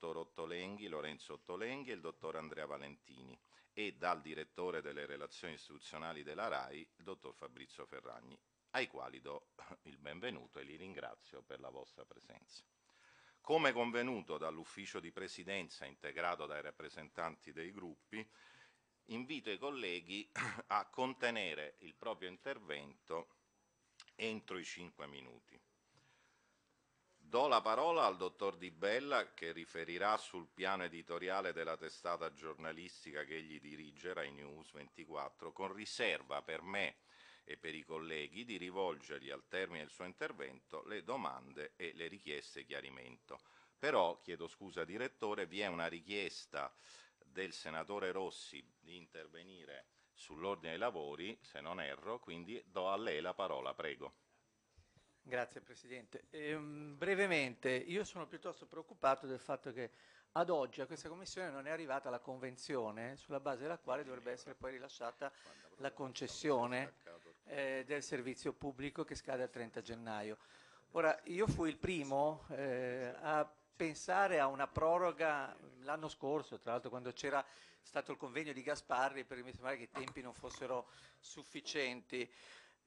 dottor Ottolenghi, Lorenzo Ottolenghi e il dottor Andrea Valentini, e dal direttore delle relazioni istituzionali della RAI, il dottor Fabrizio Ferragni, ai quali do il benvenuto e li ringrazio per la vostra presenza. Come convenuto dall'ufficio di presidenza integrato dai rappresentanti dei gruppi, invito i colleghi a contenere il proprio intervento entro i 5 minuti. Do la parola al dottor Di Bella, che riferirà sul piano editoriale della testata giornalistica che egli dirige, Rai News 24, con riserva per me e per i colleghi di rivolgergli al termine del suo intervento le domande e le richieste di chiarimento. Però, chiedo scusa direttore, vi è una richiesta del senatore Rossi di intervenire sull'ordine dei lavori, se non erro, quindi do a lei la parola, prego. Grazie Presidente. Brevemente, io sono piuttosto preoccupato del fatto che ad oggi a questa Commissione non è arrivata la convenzione sulla base della quale dovrebbe essere poi rilasciata la concessione del servizio pubblico che scade il 30 gennaio. Ora, io fui il primo a pensare a una proroga l'anno scorso, tra l'altro quando c'era stato il convegno di Gasparri, perché mi sembrava che i tempi non fossero sufficienti.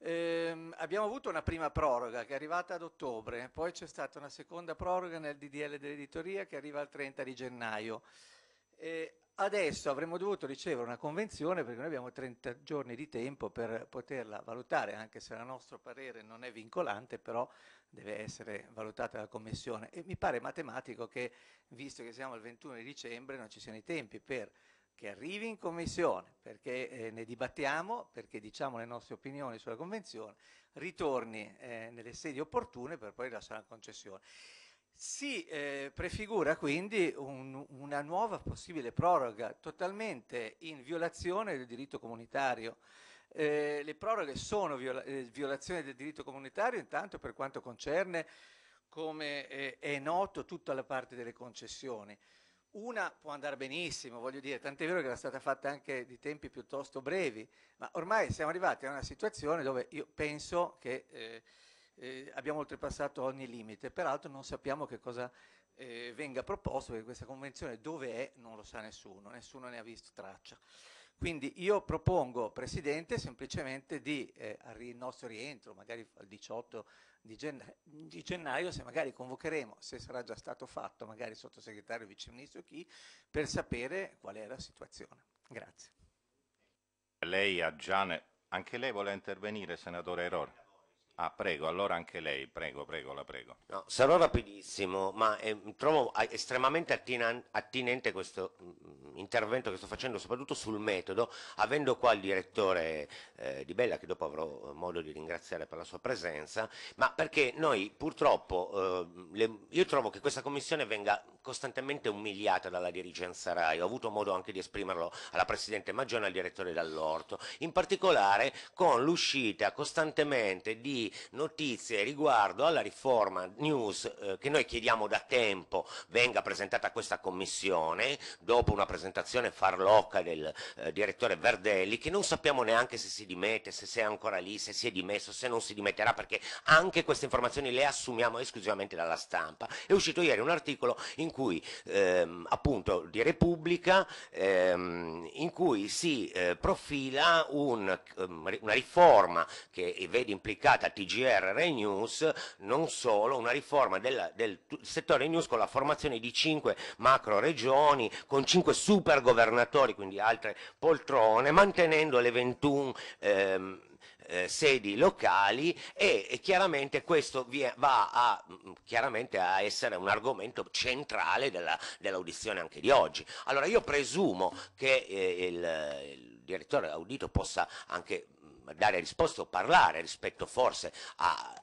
Abbiamo avuto una prima proroga che è arrivata ad ottobre, poi c'è stata una seconda proroga nel DDL dell'editoria che arriva al 30 di gennaio. Adesso avremmo dovuto ricevere una convenzione, perché noi abbiamo 30 giorni di tempo per poterla valutare, anche se a nostro parere non è vincolante, però deve essere valutata la Commissione. E mi pare matematico che, visto che siamo al 21 di dicembre, non ci siano i tempi per che arrivi in Commissione, perché ne dibattiamo, perché diciamo le nostre opinioni sulla Convenzione, ritorni nelle sedi opportune per poi rilasciare la concessione. Si prefigura quindi una nuova possibile proroga totalmente in violazione del diritto comunitario. Le proroghe sono violazione del diritto comunitario intanto per quanto concerne, come è noto, tutta la parte delle concessioni. Una può andare benissimo, voglio dire, tant'è vero che era stata fatta anche di tempi piuttosto brevi, ma ormai siamo arrivati a una situazione dove io penso che abbiamo oltrepassato ogni limite. Peraltro non sappiamo che cosa venga proposto, perché questa convenzione dove è non lo sa nessuno, nessuno ne ha visto traccia. Quindi io propongo, Presidente, semplicemente di il nostro rientro, magari al 18 di gennaio, se magari convocheremo, se sarà già stato fatto, magari il sottosegretario, vice ministro, chi, per sapere qual è la situazione. Grazie. Lei ha già... Anche lei vuole intervenire, senatore Errore? Ah, prego, allora anche lei, prego, la prego. No, sarò rapidissimo, ma trovo estremamente attinente questo intervento che sto facendo, soprattutto sul metodo, avendo qua il direttore Di Bella, che dopo avrò modo di ringraziare per la sua presenza, ma perché noi purtroppo, io trovo che questa Commissione venga costantemente umiliata dalla dirigenza RAI. Ho avuto modo anche di esprimerlo alla Presidente Maggione e al direttore Dall'Orto, in particolare con l'uscita costantemente di notizie riguardo alla riforma news che noi chiediamo da tempo venga presentata a questa Commissione, dopo una presentazione farlocca del direttore Verdelli, che non sappiamo neanche se si dimette, se è ancora lì, se si è dimesso, se non si dimetterà, perché anche queste informazioni le assumiamo esclusivamente dalla stampa. È uscito ieri un articolo in cui appunto di Repubblica, in cui si profila una riforma che vede implicata TGR Rai News, non solo, una riforma del settore news con la formazione di 5 macro regioni, con 5 super governatori, quindi altre poltrone, mantenendo le 21 sedi locali, e chiaramente questo va a essere un argomento centrale dell'audizione anche di oggi. Allora io presumo che il direttore audito possa anche dare risposta o parlare rispetto forse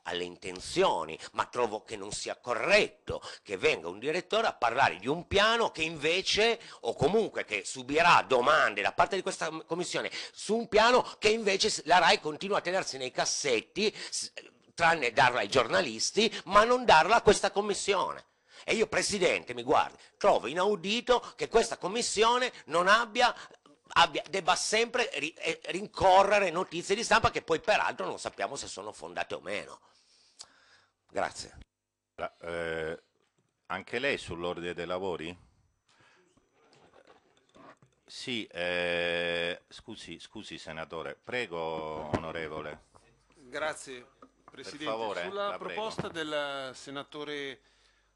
alle intenzioni, ma trovo che non sia corretto che venga un direttore a parlare di un piano che invece, o comunque che subirà domande da parte di questa Commissione su un piano che invece la RAI continua a tenersi nei cassetti, tranne darla ai giornalisti, ma non darla a questa Commissione. E io, Presidente, mi guardi, trovo inaudito che questa Commissione non debba sempre rincorrere notizie di stampa che poi peraltro non sappiamo se sono fondate o meno. Grazie. Anche lei sull'ordine dei lavori? Sì, scusi senatore, prego onorevole. Grazie Presidente. Per favore, sulla proposta del senatore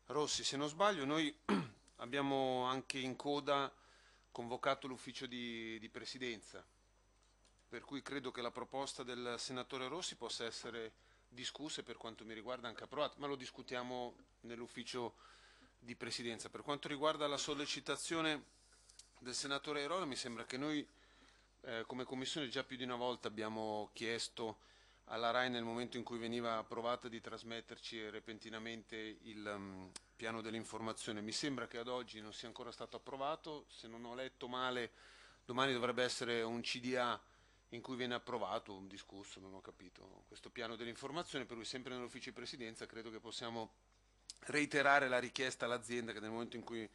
Rossi, se non sbaglio, noi abbiamo anche in coda convocato l'ufficio di presidenza, per cui credo che la proposta del senatore Rossi possa essere discussa e per quanto mi riguarda anche approvata, ma lo discutiamo nell'ufficio di presidenza. Per quanto riguarda la sollecitazione del senatore Airola, mi sembra che noi come Commissione già più di una volta abbiamo chiesto alla RAI, nel momento in cui veniva approvata, di trasmetterci repentinamente il piano dell'informazione. Mi sembra che ad oggi non sia ancora stato approvato, se non ho letto male domani dovrebbe essere un CDA in cui viene approvato, discusso, non ho capito, questo piano dell'informazione, per cui sempre nell'ufficio di presidenza credo che possiamo reiterare la richiesta all'azienda che nel momento in cui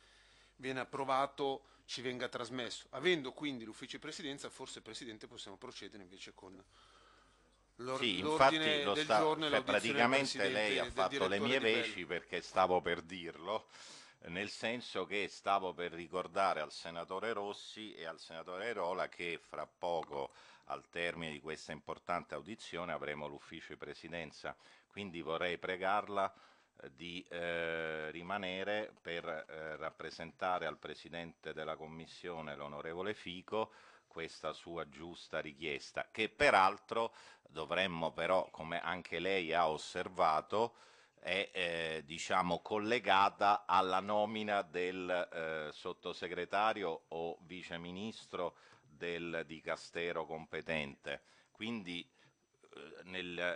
viene approvato ci venga trasmesso. Avendo quindi l'ufficio di presidenza, forse Presidente possiamo procedere invece con l'ordine del giorno. Cioè, praticamente lei ha fatto le mie veci, perché stavo per dirlo, nel senso che stavo per ricordare al senatore Rossi e al senatore Airola che fra poco, al termine di questa importante audizione, avremo l'ufficio di presidenza, quindi vorrei pregarla di rimanere per rappresentare al Presidente della Commissione, l'onorevole Fico, questa sua giusta richiesta, che peraltro dovremmo però, come anche lei ha osservato, è diciamo collegata alla nomina del sottosegretario o viceministro del dicastero competente. Quindi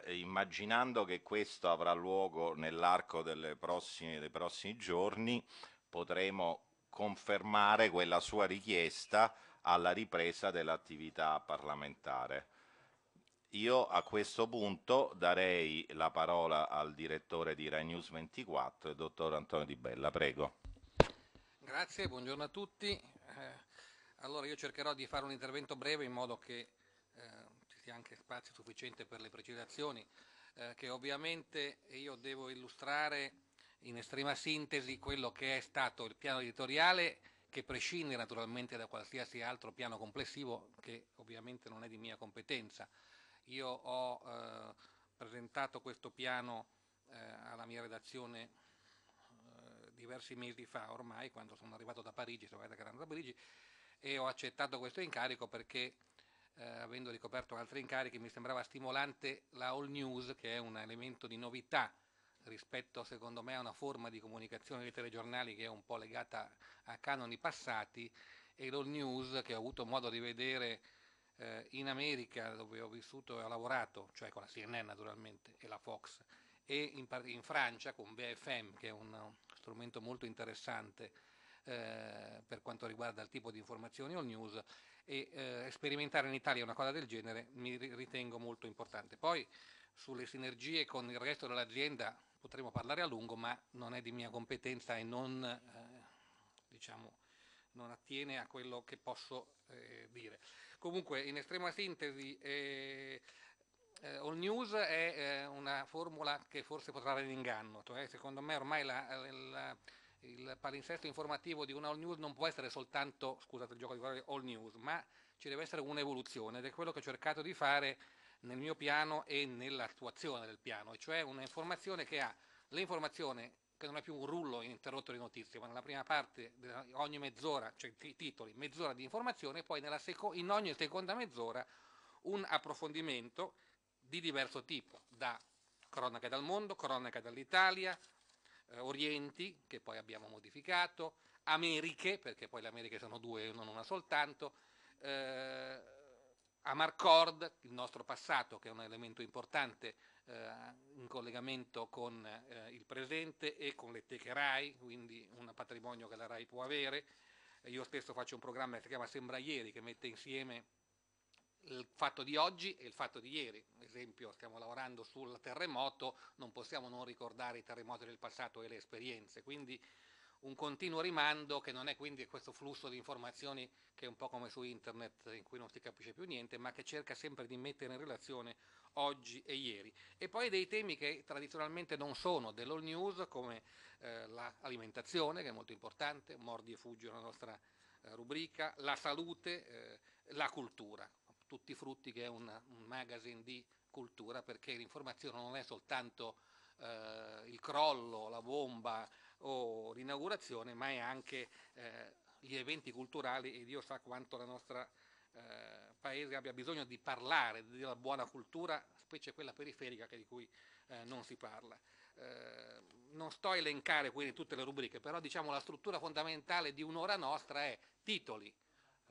immaginando che questo avrà luogo nell'arco dei prossimi giorni, potremo confermare quella sua richiesta alla ripresa dell'attività parlamentare. Io a questo punto darei la parola al direttore di Rai News 24, il dottor Antonio Di Bella, prego. Grazie, buongiorno a tutti. Allora io cercherò di fare un intervento breve in modo che anche spazio sufficiente per le precisazioni che ovviamente io devo illustrare in estrema sintesi quello che è stato il piano editoriale, che prescinde naturalmente da qualsiasi altro piano complessivo che ovviamente non è di mia competenza. Io ho presentato questo piano alla mia redazione diversi mesi fa ormai, quando sono arrivato da Parigi, sono arrivato da Parigi, e ho accettato questo incarico perché avendo ricoperto altri incarichi mi sembrava stimolante la all news, che è un elemento di novità rispetto secondo me a una forma di comunicazione dei telegiornali che è un po' legata a canoni passati, e l'all news che ho avuto modo di vedere in America, dove ho vissuto e ho lavorato, cioè con la CNN naturalmente e la Fox, e in Francia con BFM, che è un strumento molto interessante per quanto riguarda il tipo di informazioni all news, e sperimentare in Italia una cosa del genere mi ritengo molto importante. Poi sulle sinergie con il resto dell'azienda potremo parlare a lungo, ma non è di mia competenza e non attiene a quello che posso dire. Comunque, in estrema sintesi, all news è una formula che forse potrà avere in inganno, cioè, secondo me ormai il palinsesto informativo di una all news non può essere soltanto, scusate il gioco di parole, all news, ma ci deve essere un'evoluzione, ed è quello che ho cercato di fare nel mio piano e nell'attuazione del piano, cioè un'informazione che ha l'informazione che non è più un rullo interrotto di notizie, ma nella prima parte ogni mezz'ora, cioè i titoli, mezz'ora di informazione, e poi in ogni seconda mezz'ora un approfondimento di diverso tipo, da cronaca dal mondo, cronaca dall'Italia, Orienti, che poi abbiamo modificato, Americhe, perché poi le Americhe sono due e non una soltanto, Amarcord, il nostro passato, che è un elemento importante in collegamento con il presente e con le teche RAI, quindi un patrimonio che la RAI può avere. Io stesso faccio un programma che si chiama Sembra Ieri, che mette insieme il fatto di oggi e il fatto di ieri. Ad esempio, stiamo lavorando sul terremoto, non possiamo non ricordare i terremoti del passato e le esperienze, quindi un continuo rimando che non è quindi questo flusso di informazioni che è un po' come su internet in cui non si capisce più niente, ma che cerca sempre di mettere in relazione oggi e ieri. E poi dei temi che tradizionalmente non sono dell'all news, come l'alimentazione, che è molto importante, mordi e fuggi nella nostra rubrica, la salute, la cultura, tutti i frutti che è un magazine di cultura, perché l'informazione non è soltanto il crollo, la bomba o l'inaugurazione, ma è anche gli eventi culturali, e Dio sa quanto la nostra paese abbia bisogno di parlare della buona cultura, specie quella periferica che di cui non si parla. Non sto a elencare quindi tutte le rubriche, però diciamo la struttura fondamentale di un'ora nostra è titoli,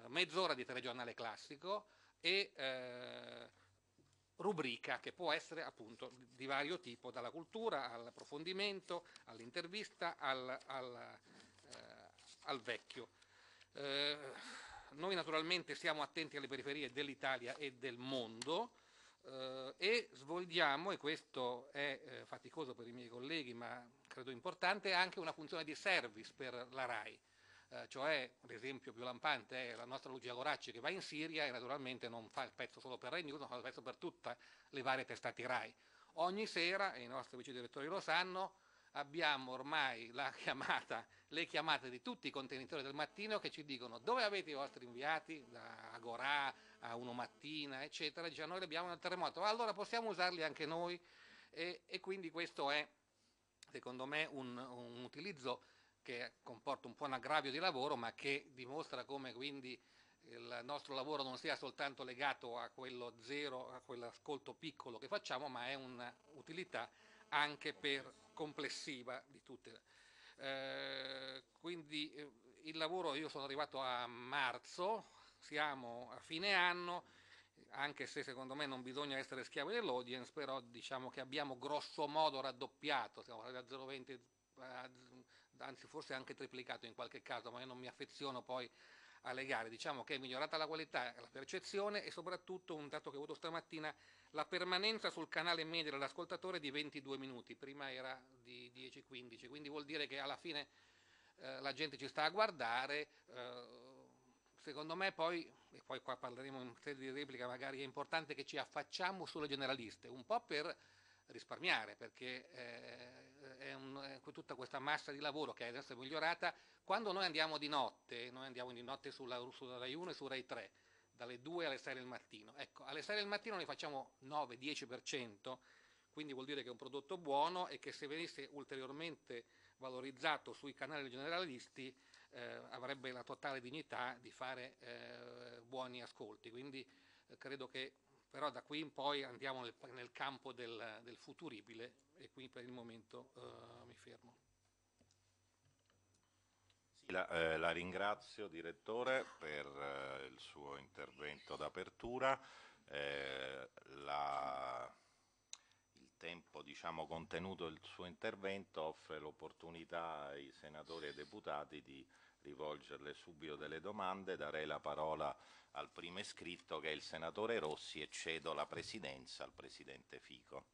mezz'ora di telegiornale classico e rubrica che può essere appunto di vario tipo, dalla cultura all'approfondimento, all'intervista, al vecchio. Noi naturalmente siamo attenti alle periferie dell'Italia e del mondo e svolgiamo, e questo è faticoso per i miei colleghi ma credo importante, anche una funzione di service per la RAI, cioè l'esempio più lampante è la nostra Lucia Goracci che va in Siria e naturalmente non fa il pezzo solo per Rai News, ma fa il pezzo per tutte le varie testate RAI. Ogni sera, e i nostri vice direttori lo sanno, abbiamo ormai le chiamate di tutti i contenitori del mattino che ci dicono dove avete i vostri inviati, da Agorà a Uno Mattina, eccetera, dice noi abbiamo un terremoto, allora possiamo usarli anche noi, e quindi questo è secondo me un utilizzo che comporta un po' un aggravio di lavoro, ma che dimostra come quindi il nostro lavoro non sia soltanto legato a quello zero, a quell'ascolto piccolo che facciamo, ma è un'utilità anche per complessiva di tutte. Quindi il lavoro, io sono arrivato a marzo, siamo a fine anno, anche se secondo me non bisogna essere schiavi dell'audience, però diciamo che abbiamo grosso modo raddoppiato, siamo da 0,20, anzi forse anche triplicato in qualche caso, ma io non mi affeziono poi alle gare, diciamo che è migliorata la qualità, la percezione e soprattutto un dato che ho avuto stamattina, la permanenza sul canale media dell'ascoltatore di 22 minuti, prima era di 10-15, quindi vuol dire che alla fine la gente ci sta a guardare, secondo me poi, e poi qua parleremo in sede di replica magari, è importante che ci affacciamo sulle generaliste, un po' per risparmiare, perché tutta questa massa di lavoro che adesso è migliorata, quando noi andiamo di notte sulla Rai 1 e su Rai 3, dalle 2 alle 6 del mattino, ecco, alle 6 del mattino ne facciamo 9-10%, quindi vuol dire che è un prodotto buono e che se venisse ulteriormente valorizzato sui canali generalisti avrebbe la totale dignità di fare buoni ascolti, quindi credo che però da qui in poi andiamo nel campo del futuribile, e qui per il momento mi fermo. Sì, la ringrazio direttore per il suo intervento d'apertura. Il tempo diciamo, contenuto del suo intervento offre l'opportunità ai senatori e deputati di rivolgerle subito delle domande. Darei la parola al primo iscritto che è il senatore Rossi e cedo la presidenza al presidente Fico.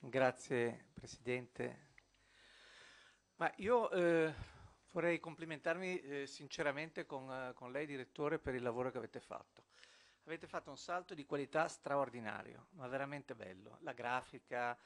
Grazie presidente. Ma io vorrei complimentarmi sinceramente con lei direttore per il lavoro che avete fatto. Avete fatto un salto di qualità straordinario, ma veramente bello. La grafica,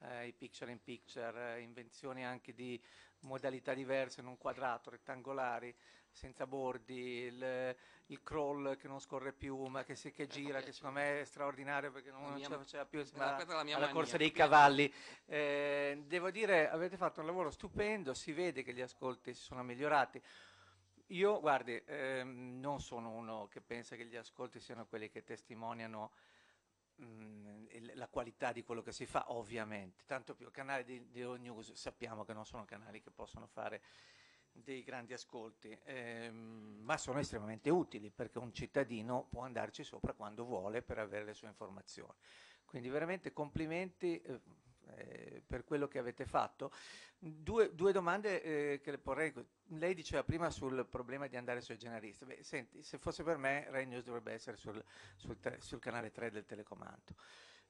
i picture in picture, invenzioni anche di modalità diverse, non quadrato, rettangolari, senza bordi, il crawl che non scorre più, ma che gira, che secondo me è straordinario perché non ce la faceva più, alla corsa dei cavalli. Devo dire, avete fatto un lavoro stupendo, si vede che gli ascolti si sono migliorati. Io, guardi, non sono uno che pensa che gli ascolti siano quelli che testimoniano la qualità di quello che si fa, ovviamente. Tanto più canali di all news sappiamo che non sono canali che possono fare dei grandi ascolti, ma sono estremamente utili perché un cittadino può andarci sopra quando vuole per avere le sue informazioni. Quindi veramente complimenti, per quello che avete fatto. Due domande che le porrei. Lei diceva prima sul problema di andare sui generalisti. Beh, senti, se fosse per me Rai News dovrebbe essere sul canale 3 del telecomando.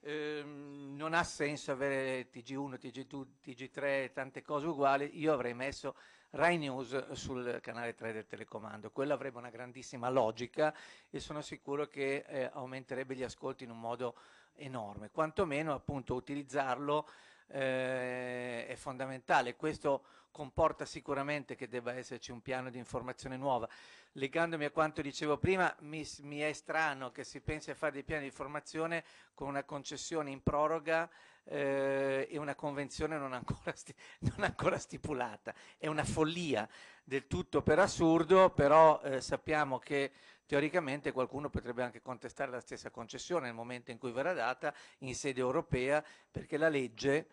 Non ha senso avere TG1, TG2, TG3, tante cose uguali. Io avrei messo Rai News sul canale 3 del telecomando, quello avrebbe una grandissima logica e sono sicuro che aumenterebbe gli ascolti in un modo enorme. Quantomeno, appunto, utilizzarlo è fondamentale. Questo comporta sicuramente che debba esserci un piano di informazione nuova. Legandomi a quanto dicevo prima, mi è strano che si pensi a fare dei piani di formazione con una concessione in proroga e una convenzione non ancora stipulata. È una follia, del tutto per assurdo, però sappiamo che teoricamente qualcuno potrebbe anche contestare la stessa concessione nel momento in cui verrà data in sede europea, perché la legge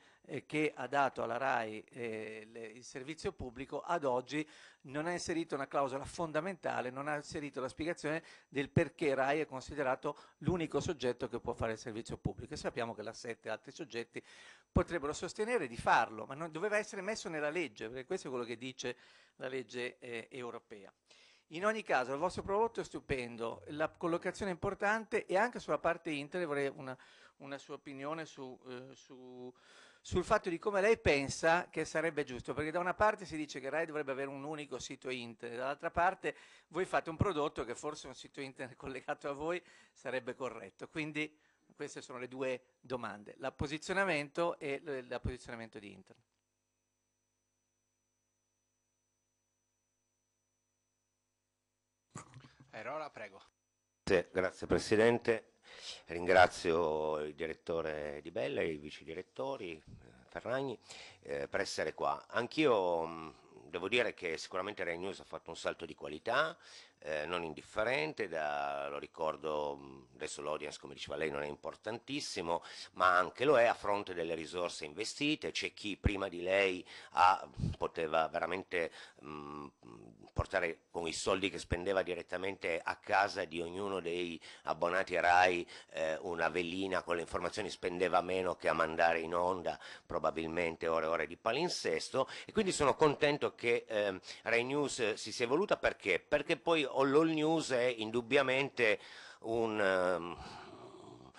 che ha dato alla RAI il servizio pubblico ad oggi non ha inserito una clausola fondamentale, non ha inserito la spiegazione del perché RAI è considerato l'unico soggetto che può fare il servizio pubblico, e sappiamo che la Sette e altri soggetti potrebbero sostenere di farlo, ma non doveva essere messo nella legge, perché questo è quello che dice la legge europea. In ogni caso, il vostro prodotto è stupendo, la collocazione è importante, e anche sulla parte internet vorrei una sua opinione sul fatto di come lei pensa che sarebbe giusto, perché da una parte si dice che RAI dovrebbe avere un unico sito internet, dall'altra parte voi fate un prodotto che forse un sito internet collegato a voi sarebbe corretto. Quindi queste sono le due domande, l'apposizionamento e l'apposizionamento di internet. Airola, prego. Grazie Presidente, ringrazio il direttore Di Bella e i vice direttori Ferragni per essere qua. Anch'io devo dire che sicuramente Rai News ha fatto un salto di qualità non indifferente, lo ricordo, adesso l'audience, come diceva lei, non è importantissimo, ma anche lo è a fronte delle risorse investite. C'è chi prima di lei poteva veramente portare con i soldi che spendeva direttamente a casa di ognuno dei abbonati RAI una velina con le informazioni, spendeva meno che a mandare in onda probabilmente ore e ore di palinsesto, e quindi sono contento che Rai News si sia evoluta. Perché? Perché poi l'All News è indubbiamente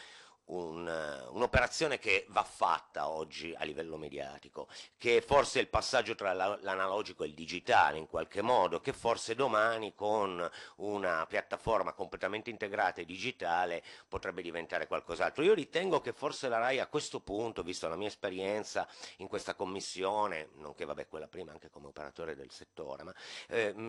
un'operazione che va fatta oggi a livello mediatico, che forse è il passaggio tra l'analogico e il digitale in qualche modo, che forse domani con una piattaforma completamente integrata e digitale potrebbe diventare qualcos'altro. Io ritengo che forse la RAI a questo punto, visto la mia esperienza in questa commissione, nonché vabbè quella prima anche come operatore del settore, ma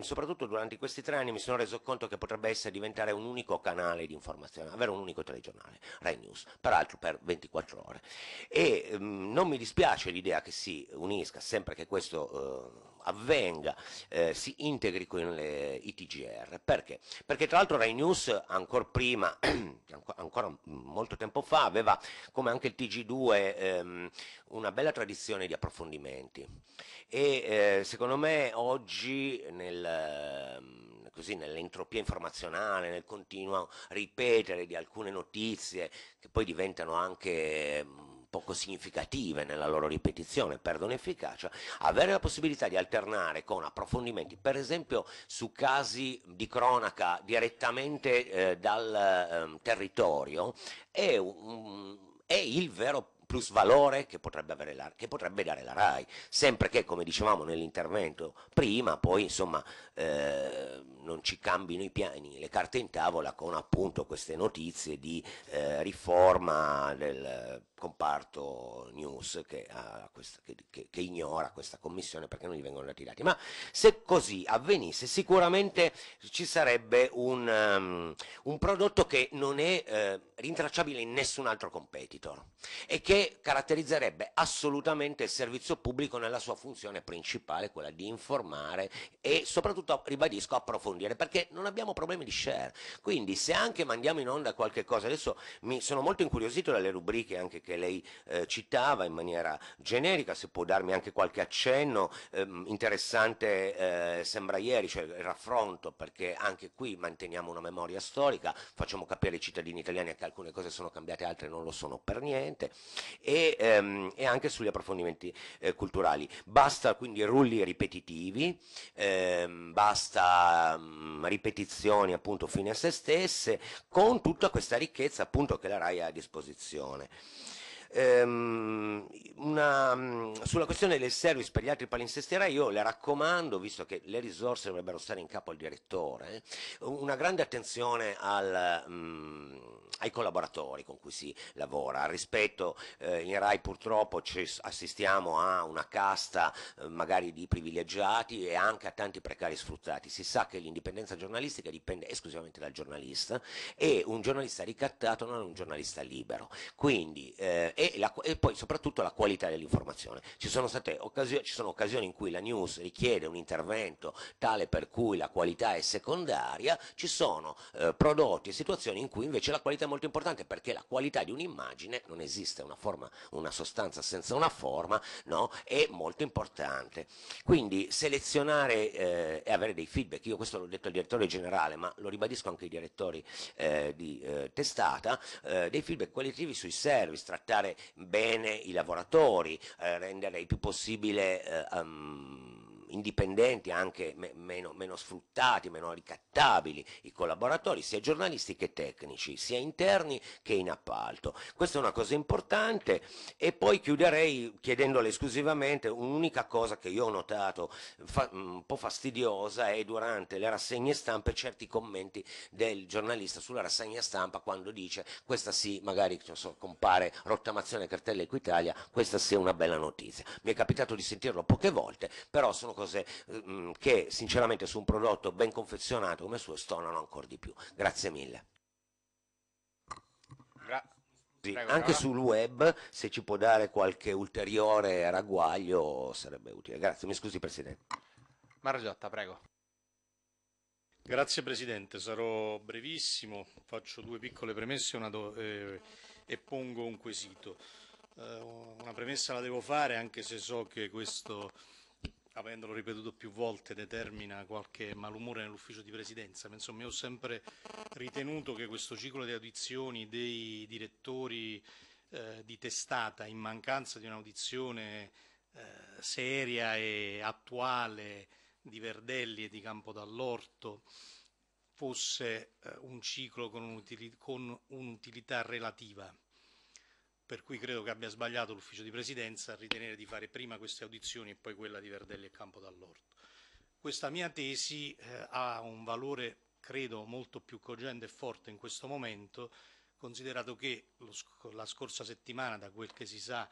soprattutto durante questi 3 anni mi sono reso conto che potrebbe diventare un unico canale di informazione, avere un unico telegiornale, Rai News, peraltro per 24 ore, e non mi dispiace l'idea che si unisca, sempre che questo avvenga, si integri con le ITGR. Perché? Perché tra l'altro Rai News ancora prima, ancora molto tempo fa, aveva, come anche il TG2, una bella tradizione di approfondimenti, e secondo me oggi così nell'entropia informazionale, nel continuo ripetere di alcune notizie che poi diventano anche poco significative nella loro ripetizione, perdono efficacia, avere la possibilità di alternare con approfondimenti, per esempio su casi di cronaca direttamente dal territorio, è il vero plus valore che potrebbe avere che potrebbe dare la RAI, sempre che, come dicevamo nell'intervento prima, poi insomma non ci cambino i piani, le carte in tavola con appunto queste notizie di riforma del comparto news che ignora questa commissione perché non gli vengono dati i dati. Ma se così avvenisse sicuramente ci sarebbe un prodotto che non è rintracciabile in nessun altro competitor e che caratterizzerebbe assolutamente il servizio pubblico nella sua funzione principale, quella di informare e soprattutto, ribadisco, approfondire, perché non abbiamo problemi di share. Quindi se anche mandiamo in onda qualche cosa, adesso mi sono molto incuriosito dalle rubriche anche che lei citava in maniera generica, se può darmi anche qualche accenno, interessante sembra ieri, cioè il raffronto, perché anche qui manteniamo una memoria storica, facciamo capire ai cittadini italiani che alcune cose sono cambiate, altre non lo sono per niente. e anche sugli approfondimenti culturali. Basta quindi rulli ripetitivi, basta ripetizioni appunto fine a se stesse, con tutta questa ricchezza appunto che la RAI ha a disposizione. Sulla questione del service per gli altri palinsesti RAI, io le raccomando, visto che le risorse dovrebbero stare in capo al direttore, una grande attenzione ai collaboratori con cui si lavora. Al rispetto, in RAI purtroppo ci assistiamo a una casta magari di privilegiati e anche a tanti precari sfruttati. Si sa che l'indipendenza giornalistica dipende esclusivamente dal giornalista, e un giornalista ricattato non è un giornalista libero. Quindi, e poi soprattutto la qualità dell'informazione. Ci sono occasioni in cui la news richiede un intervento tale per cui la qualità è secondaria, ci sono prodotti e situazioni in cui invece la qualità è molto importante, perché la qualità di un'immagine, non esiste una forma, una sostanza senza una forma, no? È molto importante. Quindi selezionare e avere dei feedback, io questo l'ho detto al direttore generale, ma lo ribadisco anche ai direttori di testata, dei feedback qualitativi sui service, trattare bene i lavoratori, rendere il più possibile indipendenti, anche meno sfruttati, meno ricattabili i collaboratori, sia giornalisti che tecnici, sia interni che in appalto. Questa è una cosa importante. E poi chiuderei chiedendole esclusivamente un'unica cosa che io ho notato un po' fastidiosa, è durante le rassegne stampe certi commenti del giornalista sulla rassegna stampa, quando dice questa sì, magari compare rottamazione cartella Equitalia, questa sì è una bella notizia. Mi è capitato di sentirlo poche volte, però sono cose che sinceramente su un prodotto ben confezionato come suo stonano ancora di più. Grazie mille. Prego, anche sul web, se ci può dare qualche ulteriore ragguaglio sarebbe utile. Grazie, mi scusi Presidente. Margiotta, prego. Grazie Presidente, sarò brevissimo, faccio due piccole premesse e pongo un quesito. Una premessa la devo fare, anche se so che questo, avendolo ripetuto più volte, determina qualche malumore nell'ufficio di presidenza, ma insomma io ho sempre ritenuto che questo ciclo di audizioni dei direttori di testata, in mancanza di un'audizione seria e attuale di Verdelli e di Campo Dall'Orto, fosse un ciclo con un'utilità relativa. Per cui credo che abbia sbagliato l'ufficio di presidenza a ritenere di fare prima queste audizioni e poi quella di Verdelli e Campo Dall'Orto. Questa mia tesi ha un valore, credo, molto più cogente e forte in questo momento, considerato che la scorsa settimana, da quel che si sa,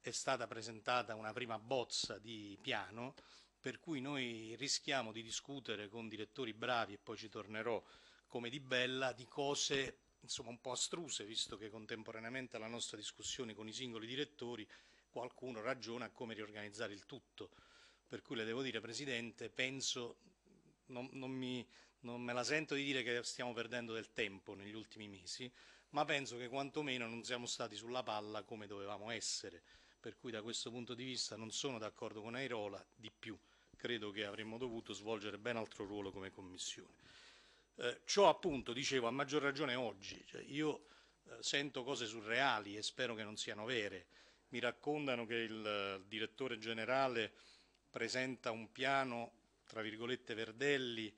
è stata presentata una prima bozza di piano, per cui noi rischiamo di discutere con direttori bravi, e poi ci tornerò, come Di Bella, di cose insomma un po' astruse, visto che contemporaneamente alla nostra discussione con i singoli direttori qualcuno ragiona a come riorganizzare il tutto. Per cui le devo dire, Presidente, penso, non me la sento di dire che stiamo perdendo del tempo negli ultimi mesi, ma penso che quantomeno non siamo stati sulla palla come dovevamo essere. Per cui da questo punto di vista non sono d'accordo con Airola, di più credo che avremmo dovuto svolgere ben altro ruolo come Commissione. Ciò appunto, dicevo, a maggior ragione oggi. Cioè, io sento cose surreali e spero che non siano vere. Mi raccontano che il direttore generale presenta un piano, tra virgolette, Verdelli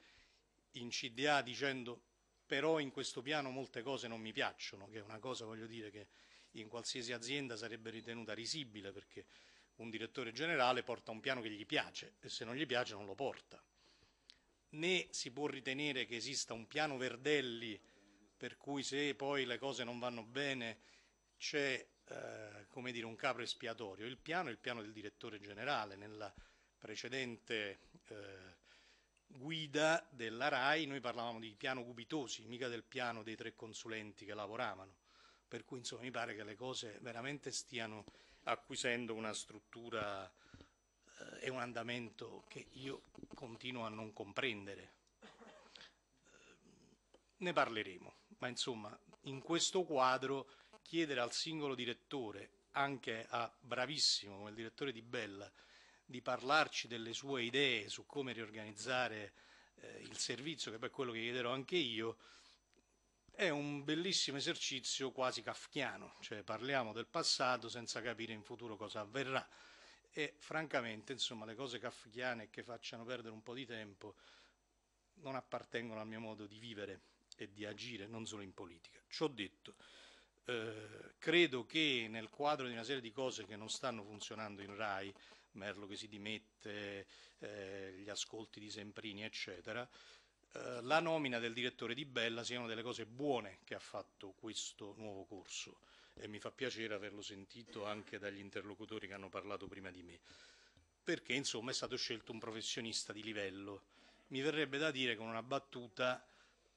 in CDA, dicendo però in questo piano molte cose non mi piacciono, che è una cosa, voglio dire, che in qualsiasi azienda sarebbe ritenuta risibile, perché un direttore generale porta un piano che gli piace e se non gli piace non lo porta. Né si può ritenere che esista un piano Verdelli per cui se poi le cose non vanno bene c'è come dire, un capro espiatorio. Il piano è il piano del direttore generale. Nella precedente guida della RAI noi parlavamo di piano Gubitosi, mica del piano dei tre consulenti che lavoravano, per cui insomma mi pare che le cose veramente stiano acquisendo una struttura è un andamento che io continuo a non comprendere. Ne parleremo, ma insomma in questo quadro chiedere al singolo direttore, anche a bravissimo come il direttore Di Bella, di parlarci delle sue idee su come riorganizzare il servizio, che poi è quello che chiederò anche io, È un bellissimo esercizio quasi kafkiano, cioè parliamo del passato senza capire in futuro cosa avverrà. E francamente, insomma, le cose kafkiane che facciano perdere un po' di tempo non appartengono al mio modo di vivere e di agire, non solo in politica. Ciò detto, credo che nel quadro di una serie di cose che non stanno funzionando in Rai, Merlo che si dimette, gli ascolti di Semprini, eccetera, la nomina del direttore Di Bella sia una delle cose buone che ha fatto questo nuovo corso, e mi fa piacere averlo sentito anche dagli interlocutori che hanno parlato prima di me, perché insomma è stato scelto un professionista di livello. Mi verrebbe da dire con una battuta: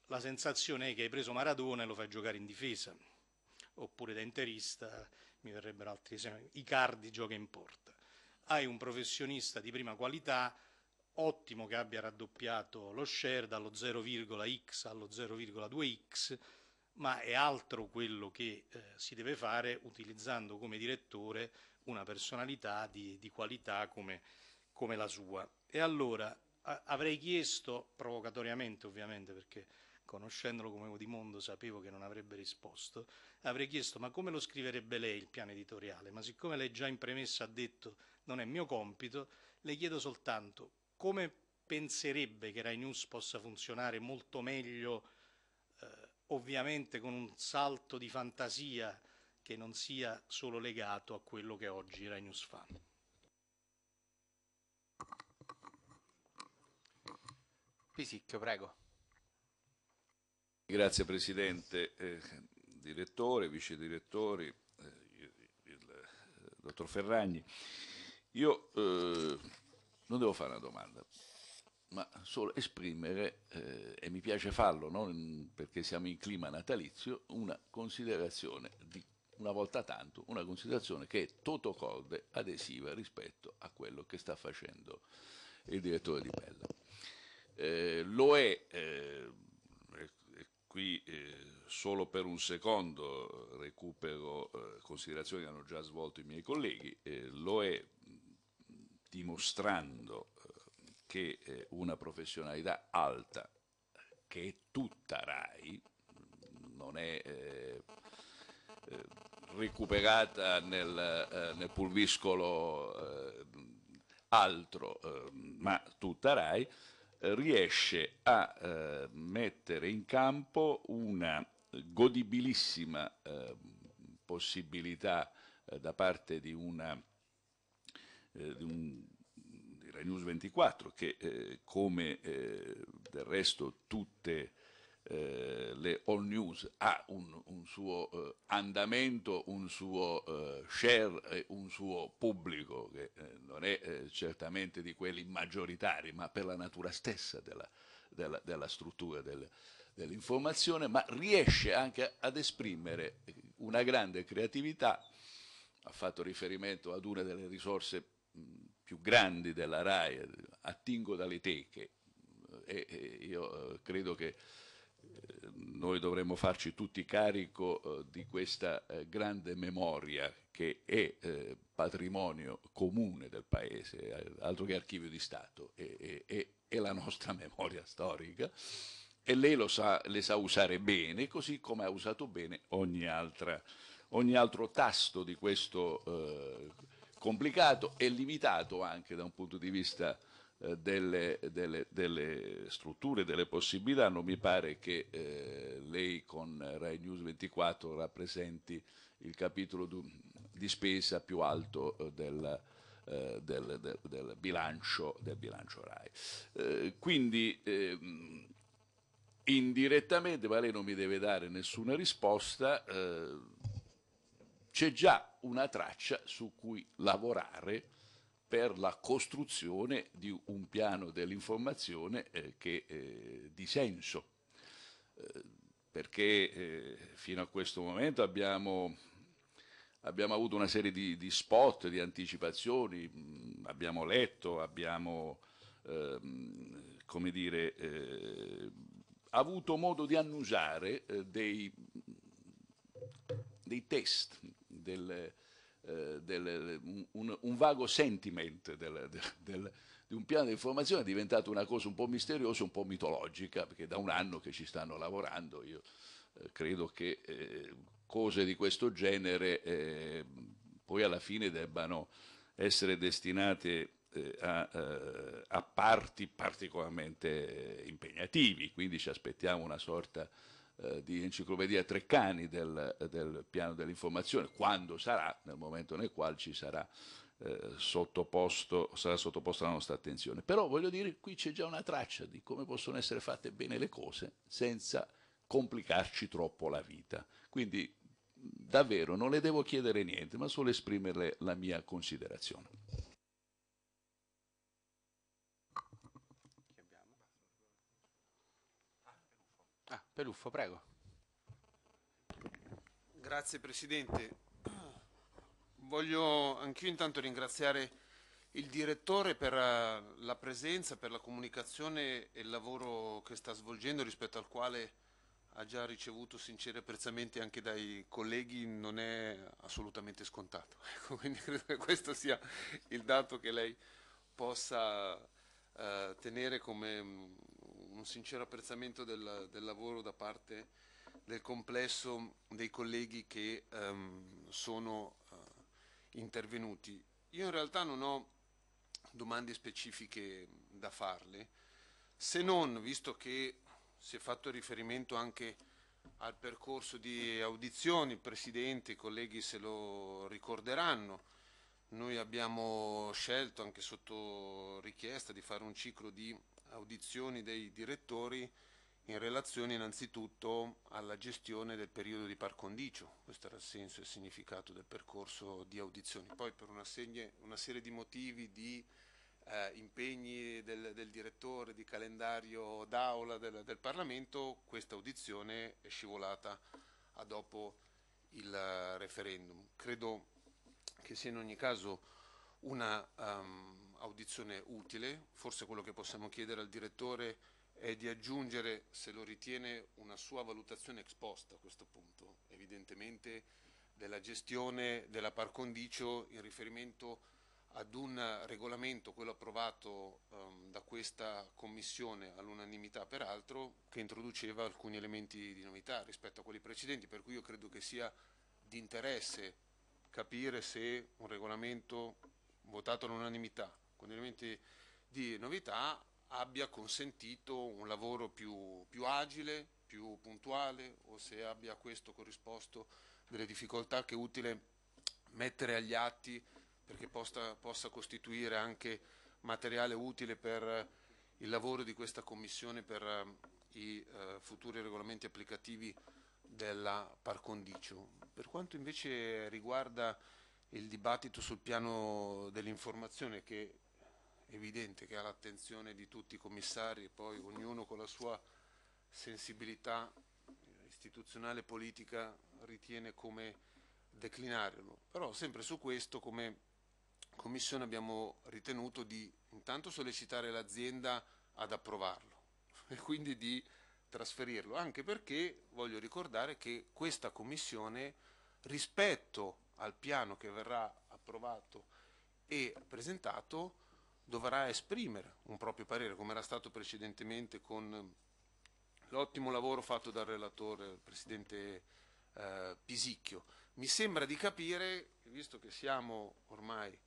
la sensazione è che hai preso Maradona e lo fai giocare in difesa, oppure da interista mi verrebbero altri esempi, Icardi gioca in porta. Hai un professionista di prima qualità, ottimo che abbia raddoppiato lo share dallo 0,x allo 0,2x, ma è altro quello che si deve fare utilizzando come direttore una personalità di qualità come la sua. E allora avrei chiesto, provocatoriamente ovviamente, perché conoscendolo come Odimondo sapevo che non avrebbe risposto, avrei chiesto: ma come lo scriverebbe lei il piano editoriale? Ma siccome lei già in premessa ha detto non è mio compito, le chiedo soltanto come penserebbe che Rai News possa funzionare molto meglio, ovviamente con un salto di fantasia che non sia solo legato a quello che oggi Rai News fa. Pisicchio, prego. Grazie Presidente, direttore, vice direttori, il dottor Ferragni. Io non devo fare una domanda, ma solo esprimere, e mi piace farlo, non perché siamo in clima natalizio, una considerazione di una volta tanto, una considerazione che è totocorde adesiva rispetto a quello che sta facendo il direttore Di Bella. Lo è... Qui solo per un secondo recupero considerazioni che hanno già svolto i miei colleghi, lo è dimostrando che una professionalità alta, che è tutta RAI, non è recuperata nel pulviscolo altro, ma tutta RAI, riesce a mettere in campo una godibilissima possibilità da parte di Rai News 24, che come del resto tutte le all news ha un suo andamento, un suo share e un suo pubblico che non è certamente di quelli maggioritari, ma per la natura stessa della struttura dell'informazione, ma riesce anche ad esprimere una grande creatività. Ha fatto riferimento ad una delle risorse più grandi della RAI, attingo dalle teche, e io credo che noi dovremmo farci tutti carico di questa grande memoria che è patrimonio comune del Paese, altro che archivio di Stato, è la nostra memoria storica, e lei le sa usare bene, così come ha usato bene ogni altro tasto di questo complicato e limitato anche da un punto di vista delle strutture, delle possibilità. Non mi pare che lei con Rai News 24 rappresenti il capitolo di spesa più alto del bilancio Rai. Quindi indirettamente, ma lei non mi deve dare nessuna risposta, c'è già una traccia su cui lavorare per la costruzione di un piano dell'informazione che di senso, perché fino a questo momento abbiamo avuto una serie di spot, di anticipazioni, abbiamo letto, abbiamo come dire, avuto modo di annusare dei test un vago sentiment di un piano di informazione. È diventato una cosa un po' misteriosa, un po' mitologica, perché da un anno che ci stanno lavorando. Io credo che cose di questo genere poi alla fine debbano essere destinate a parti particolarmente impegnativi, quindi ci aspettiamo una sorta di enciclopedia Treccani del piano dell'informazione, quando sarà, nel momento nel quale ci sarà sarà sottoposta alla nostra attenzione. Però voglio dire, qui c'è già una traccia di come possono essere fatte bene le cose senza complicarci troppo la vita. Quindi davvero non le devo chiedere niente, ma solo esprimerle la mia considerazione. Peluffo, prego. Grazie Presidente. Voglio anch'io intanto ringraziare il direttore per la presenza, per la comunicazione e il lavoro che sta svolgendo, rispetto al quale ha già ricevuto sinceri apprezzamenti anche dai colleghi, non è assolutamente scontato. Ecco, quindi credo che questo sia il dato che lei possa tenere come un sincero apprezzamento del lavoro da parte del complesso dei colleghi che sono intervenuti. Io in realtà non ho domande specifiche da farle, se non, visto che si è fatto riferimento anche al percorso di audizioni, il Presidente, i colleghi se lo ricorderanno, noi abbiamo scelto anche sotto richiesta di fare un ciclo di audizioni dei direttori in relazione innanzitutto alla gestione del periodo di par condicio. Questo era il senso e il significato del percorso di audizioni. Poi per una serie di motivi, di impegni del direttore, di calendario d'aula del Parlamento, questa audizione è scivolata a dopo il referendum. Credo che sia in ogni caso una audizione utile. Forse quello che possiamo chiedere al direttore è di aggiungere, se lo ritiene, una sua valutazione ex post a questo punto, evidentemente della gestione della par condicio in riferimento ad un regolamento, quello approvato da questa commissione all'unanimità peraltro, che introduceva alcuni elementi di novità rispetto a quelli precedenti, per cui io credo che sia di interesse capire se un regolamento votato all'unanimità con elementi di novità abbia consentito un lavoro più agile, più puntuale, o se abbia a questo corrisposto delle difficoltà che è utile mettere agli atti perché possa costituire anche materiale utile per il lavoro di questa Commissione per i futuri regolamenti applicativi della par condicio. Per quanto invece riguarda il dibattito sul piano dell'informazione, che è evidente che ha l'attenzione di tutti i commissari e poi ognuno con la sua sensibilità istituzionale e politica ritiene come declinarlo, però sempre su questo come Commissione abbiamo ritenuto di intanto sollecitare l'azienda ad approvarlo e quindi di trasferirlo, anche perché voglio ricordare che questa Commissione, rispetto al piano che verrà approvato e presentato, dovrà esprimere un proprio parere, come era stato precedentemente con l'ottimo lavoro fatto dal relatore, il Presidente Pisicchio. Mi sembra di capire, visto che siamo ormai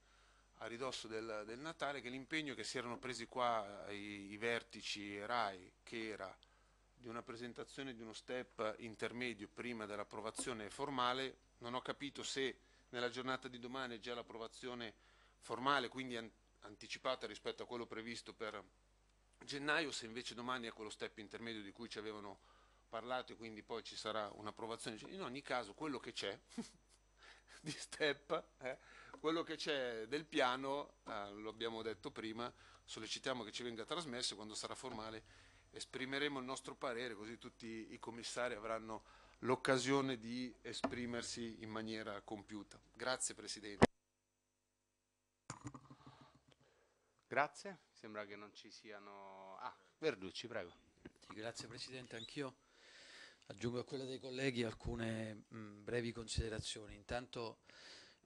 a ridosso del Natale, che l'impegno che si erano presi qua i vertici RAI, che era di una presentazione di uno step intermedio prima dell'approvazione formale, non ho capito se nella giornata di domani è già l'approvazione formale, quindi anticipata rispetto a quello previsto per gennaio, se invece domani è quello step intermedio di cui ci avevano parlato e quindi poi ci sarà un'approvazione. In ogni caso quello che c'è di step, quello che c'è del piano, lo abbiamo detto prima, sollecitiamo che ci venga trasmesso, quando sarà formale esprimeremo il nostro parere, così tutti i commissari avranno l'occasione di esprimersi in maniera compiuta. Grazie Presidente. Grazie, mi sembra che non ci siano... Verducci, prego. Sì, grazie Presidente, anch'io aggiungo a quella dei colleghi alcune brevi considerazioni. Intanto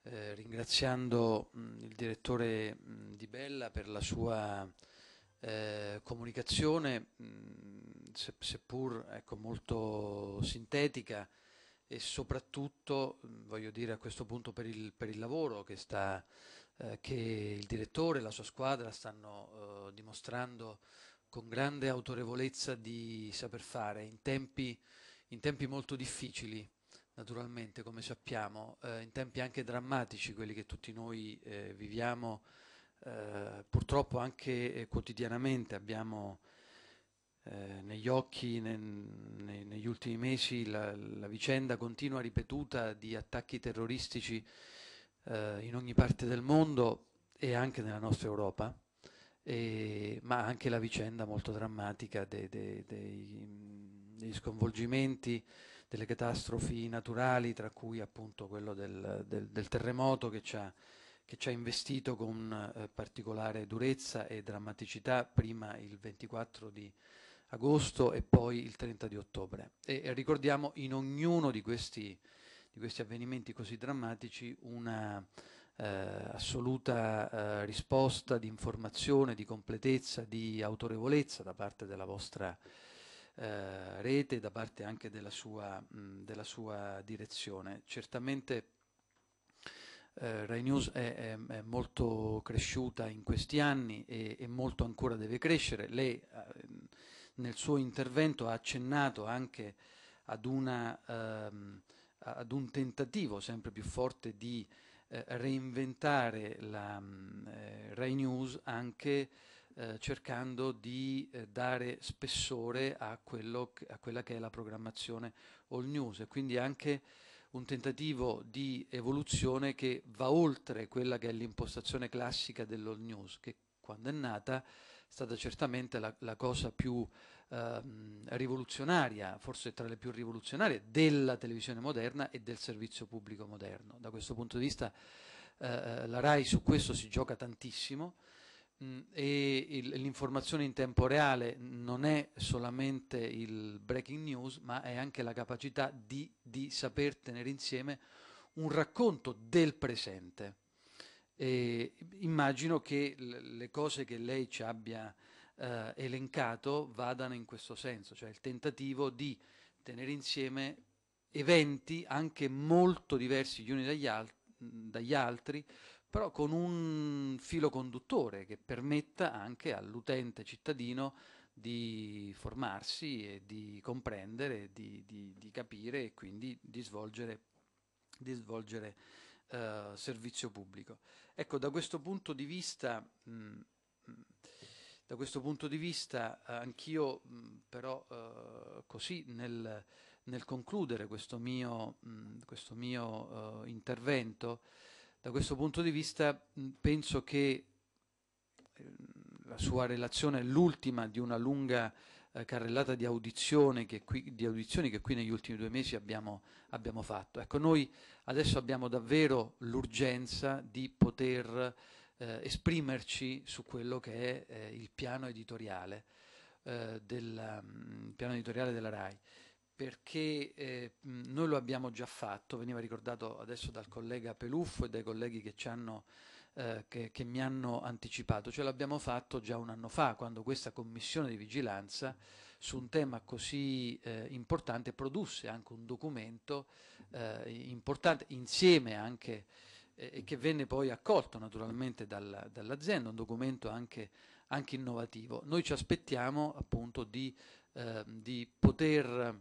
ringraziando il direttore Di Bella per la sua comunicazione, seppur ecco, molto sintetica, e soprattutto voglio dire a questo punto per il lavoro che il direttore e la sua squadra stanno dimostrando con grande autorevolezza di saper fare in tempi molto difficili, naturalmente, come sappiamo, in tempi anche drammatici, quelli che tutti noi viviamo purtroppo anche quotidianamente. Abbiamo negli occhi negli ultimi mesi la vicenda continua ripetuta di attacchi terroristici in ogni parte del mondo e anche nella nostra Europa, ma anche la vicenda molto drammatica degli sconvolgimenti, delle catastrofi naturali, tra cui appunto quello del terremoto che ci ha investito con particolare durezza e drammaticità, prima il 24 di agosto e poi il 30 di ottobre. E ricordiamo in ognuno di questi avvenimenti così drammatici una assoluta risposta di informazione, di completezza, di autorevolezza da parte della vostra rete, da parte anche della sua direzione. Certamente Rai News è molto cresciuta in questi anni e molto ancora deve crescere. Lei nel suo intervento ha accennato anche ad un tentativo sempre più forte di reinventare la Rai News, anche cercando di dare spessore a quella che è la programmazione all news, e quindi anche un tentativo di evoluzione che va oltre quella che è l'impostazione classica dell'all news, che quando è nata è stata certamente la cosa più rivoluzionaria, forse tra le più rivoluzionarie, della televisione moderna e del servizio pubblico moderno. Da questo punto di vista la RAI su questo si gioca tantissimo, e l'informazione in tempo reale non è solamente il breaking news, ma è anche la capacità di saper tenere insieme un racconto del presente. E immagino che le cose che lei ci abbia elencato vadano in questo senso, cioè il tentativo di tenere insieme eventi anche molto diversi gli uni dagli altri, però con un filo conduttore che permetta anche all'utente cittadino di formarsi e di comprendere, di capire, e quindi di svolgere servizio pubblico. Ecco, da questo punto di vista anch'io però così nel concludere questo mio intervento, da questo punto di vista penso che la sua relazione è l'ultima di una lunga carrellata di audizioni che qui negli ultimi 2 mesi abbiamo fatto. Ecco, noi adesso abbiamo davvero l'urgenza di poter esprimerci su quello che è il piano editoriale della RAI, perché noi lo abbiamo già fatto, veniva ricordato adesso dal collega Peluffo e dai colleghi che mi hanno anticipato, cioè l'abbiamo fatto già un anno fa, quando questa commissione di vigilanza su un tema così importante produsse anche un documento importante insieme anche, e che venne poi accolto naturalmente dall'azienda, un documento anche innovativo. Noi ci aspettiamo appunto di poter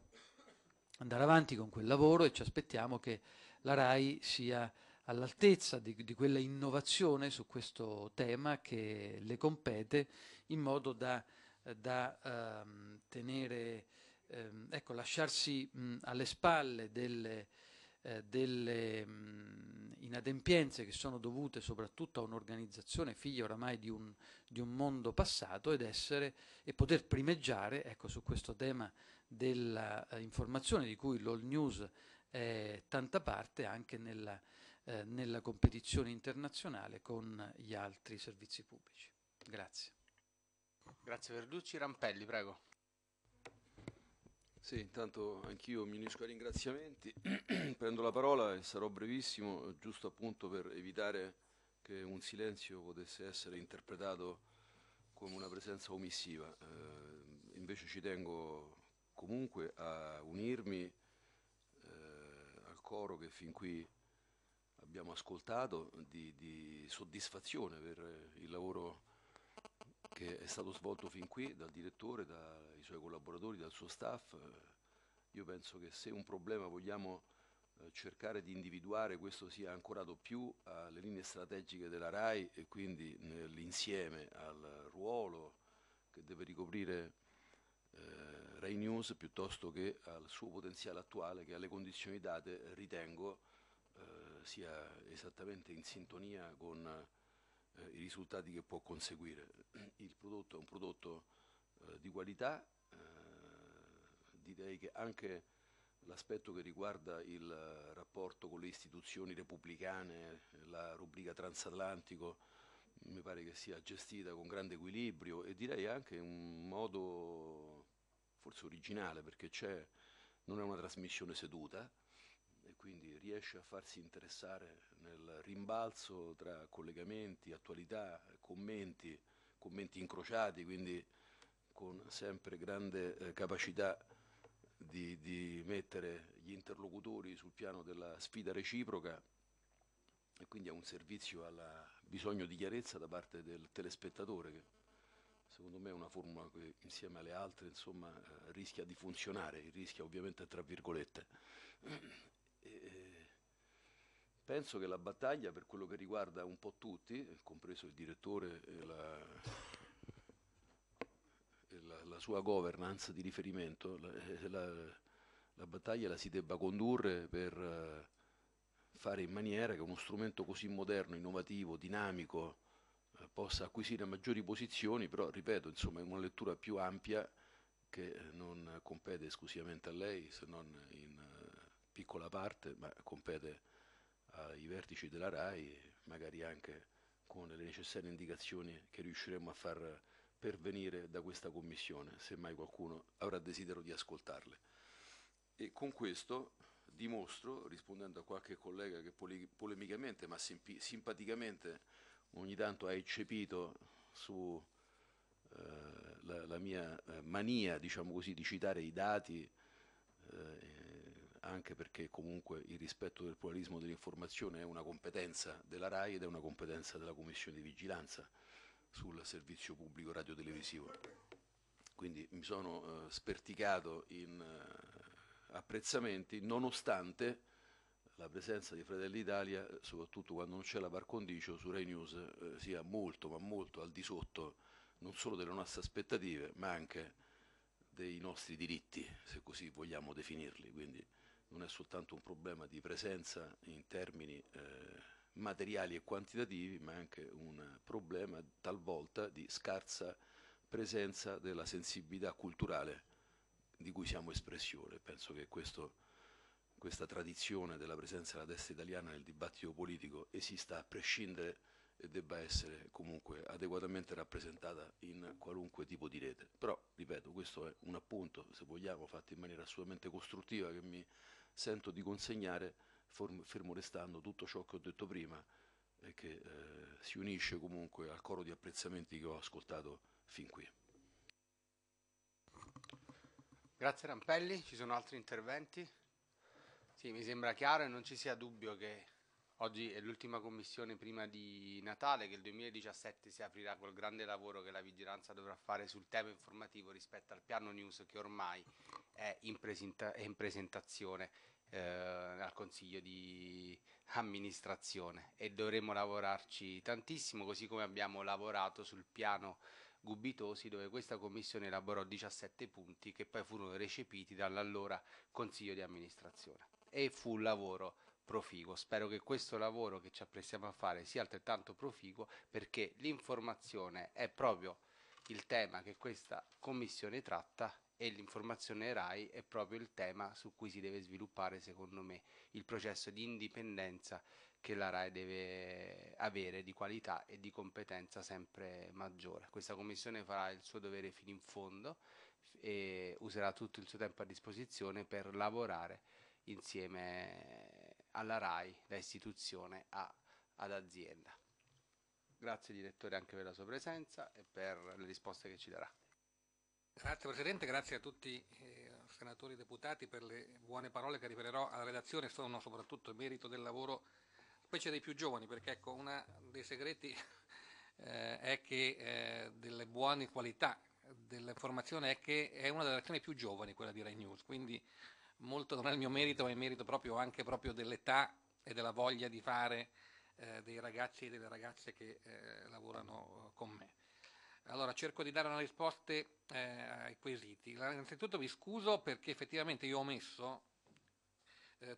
andare avanti con quel lavoro, e ci aspettiamo che la RAI sia all'altezza di quella innovazione su questo tema che le compete, in modo da tenere, ecco, lasciarsi alle spalle delle inadempienze che sono dovute soprattutto a un'organizzazione figlia oramai di un mondo passato, e poter primeggiare, ecco, su questo tema dell'informazione, di cui l'all news è tanta parte, anche nella competizione internazionale con gli altri servizi pubblici. Grazie. Grazie Verducci. Rampelli, prego. Sì, intanto anch'io mi unisco ai ringraziamenti, prendo la parola e sarò brevissimo, giusto appunto per evitare che un silenzio potesse essere interpretato come una presenza omissiva, invece ci tengo comunque a unirmi al coro che fin qui abbiamo ascoltato, di soddisfazione per il lavoro che è stato svolto fin qui dal direttore, dai suoi collaboratori, dal suo staff. Io penso che se un problema vogliamo cercare di individuare, questo sia ancorato più alle linee strategiche della RAI e quindi nell'insieme al ruolo che deve ricoprire RAI News, piuttosto che al suo potenziale attuale, che alle condizioni date ritengo sia esattamente in sintonia con i risultati che può conseguire. Il prodotto è un prodotto di qualità, direi che anche l'aspetto che riguarda il rapporto con le istituzioni repubblicane, la rubrica transatlantico, mi pare che sia gestita con grande equilibrio e direi anche in un modo forse originale, perché non è una trasmissione seduta e quindi riesce a farsi interessare nel rimbalzo tra collegamenti, attualità, commenti incrociati, quindi con sempre grande capacità di mettere gli interlocutori sul piano della sfida reciproca, e quindi è un servizio al bisogno di chiarezza da parte del telespettatore, che secondo me è una formula che insieme alle altre insomma rischia di funzionare, rischia ovviamente tra virgolette. E penso che la battaglia, per quello che riguarda un po' tutti, compreso il direttore e la sua governance di riferimento, la battaglia la si debba condurre per fare in maniera che uno strumento così moderno, innovativo, dinamico possa acquisire maggiori posizioni, però ripeto, insomma, è una lettura più ampia che non compete esclusivamente a lei, se non in piccola parte, ma compete ai vertici della RAI, magari anche con le necessarie indicazioni che riusciremo a far pervenire da questa commissione, semmai qualcuno avrà desiderio di ascoltarle. E con questo dimostro, rispondendo a qualche collega che polemicamente ma simpaticamente ogni tanto ha eccepito su la mia mania, diciamo così, di citare i dati, anche perché comunque il rispetto del pluralismo dell'informazione è una competenza della RAI ed è una competenza della Commissione di Vigilanza sul servizio pubblico radiotelevisivo. Quindi mi sono sperticato in apprezzamenti, nonostante la presenza di Fratelli d'Italia, soprattutto quando non c'è la par condicio, su Rai News sia molto ma molto al di sotto non solo delle nostre aspettative ma anche dei nostri diritti, se così vogliamo definirli. Quindi non è soltanto un problema di presenza in termini materiali e quantitativi, ma anche un problema talvolta di scarsa presenza della sensibilità culturale di cui siamo espressione. Penso che questa tradizione della presenza della destra italiana nel dibattito politico esista a prescindere e debba essere comunque adeguatamente rappresentata in qualunque tipo di rete. Però, ripeto, questo è un appunto, se vogliamo, fatto in maniera assolutamente costruttiva, che mi sento di consegnare, fermo restando tutto ciò che ho detto prima e che si unisce comunque al coro di apprezzamenti che ho ascoltato fin qui. Grazie Rampelli. Ci sono altri interventi? Sì, mi sembra chiaro e non ci sia dubbio che oggi è l'ultima commissione prima di Natale, che il 2017 si aprirà col grande lavoro che la Vigilanza dovrà fare sul tema informativo rispetto al piano news, che ormai è in presentazione al Consiglio di amministrazione, e dovremo lavorarci tantissimo, così come abbiamo lavorato sul piano Gubitosi, dove questa commissione elaborò 17 punti che poi furono recepiti dall'allora Consiglio di amministrazione, e fu un lavoro proficuo. Spero che questo lavoro che ci apprestiamo a fare sia altrettanto proficuo, perché l'informazione è proprio il tema che questa commissione tratta, e l'informazione RAI è proprio il tema su cui si deve sviluppare, secondo me, il processo di indipendenza che la RAI deve avere, di qualità e di competenza sempre maggiore. Questa commissione farà il suo dovere fino in fondo e userà tutto il suo tempo a disposizione per lavorare insieme alla RAI, da istituzione ad azienda. Grazie direttore anche per la sua presenza e per le risposte che ci darà. Grazie Presidente, grazie a tutti senatori e deputati per le buone parole che riferirò alla redazione, sono soprattutto merito del lavoro, specie dei più giovani, perché ecco, uno dei segreti è che delle buone qualità dell'informazione è che è una delle redazioni più giovani, quella di Rai News, quindi molto non è il mio merito, ma è il merito proprio anche proprio dell'età e della voglia di fare dei ragazzi e delle ragazze che lavorano con me. Allora, cerco di dare una risposta ai quesiti. Innanzitutto vi scuso perché effettivamente io ho messo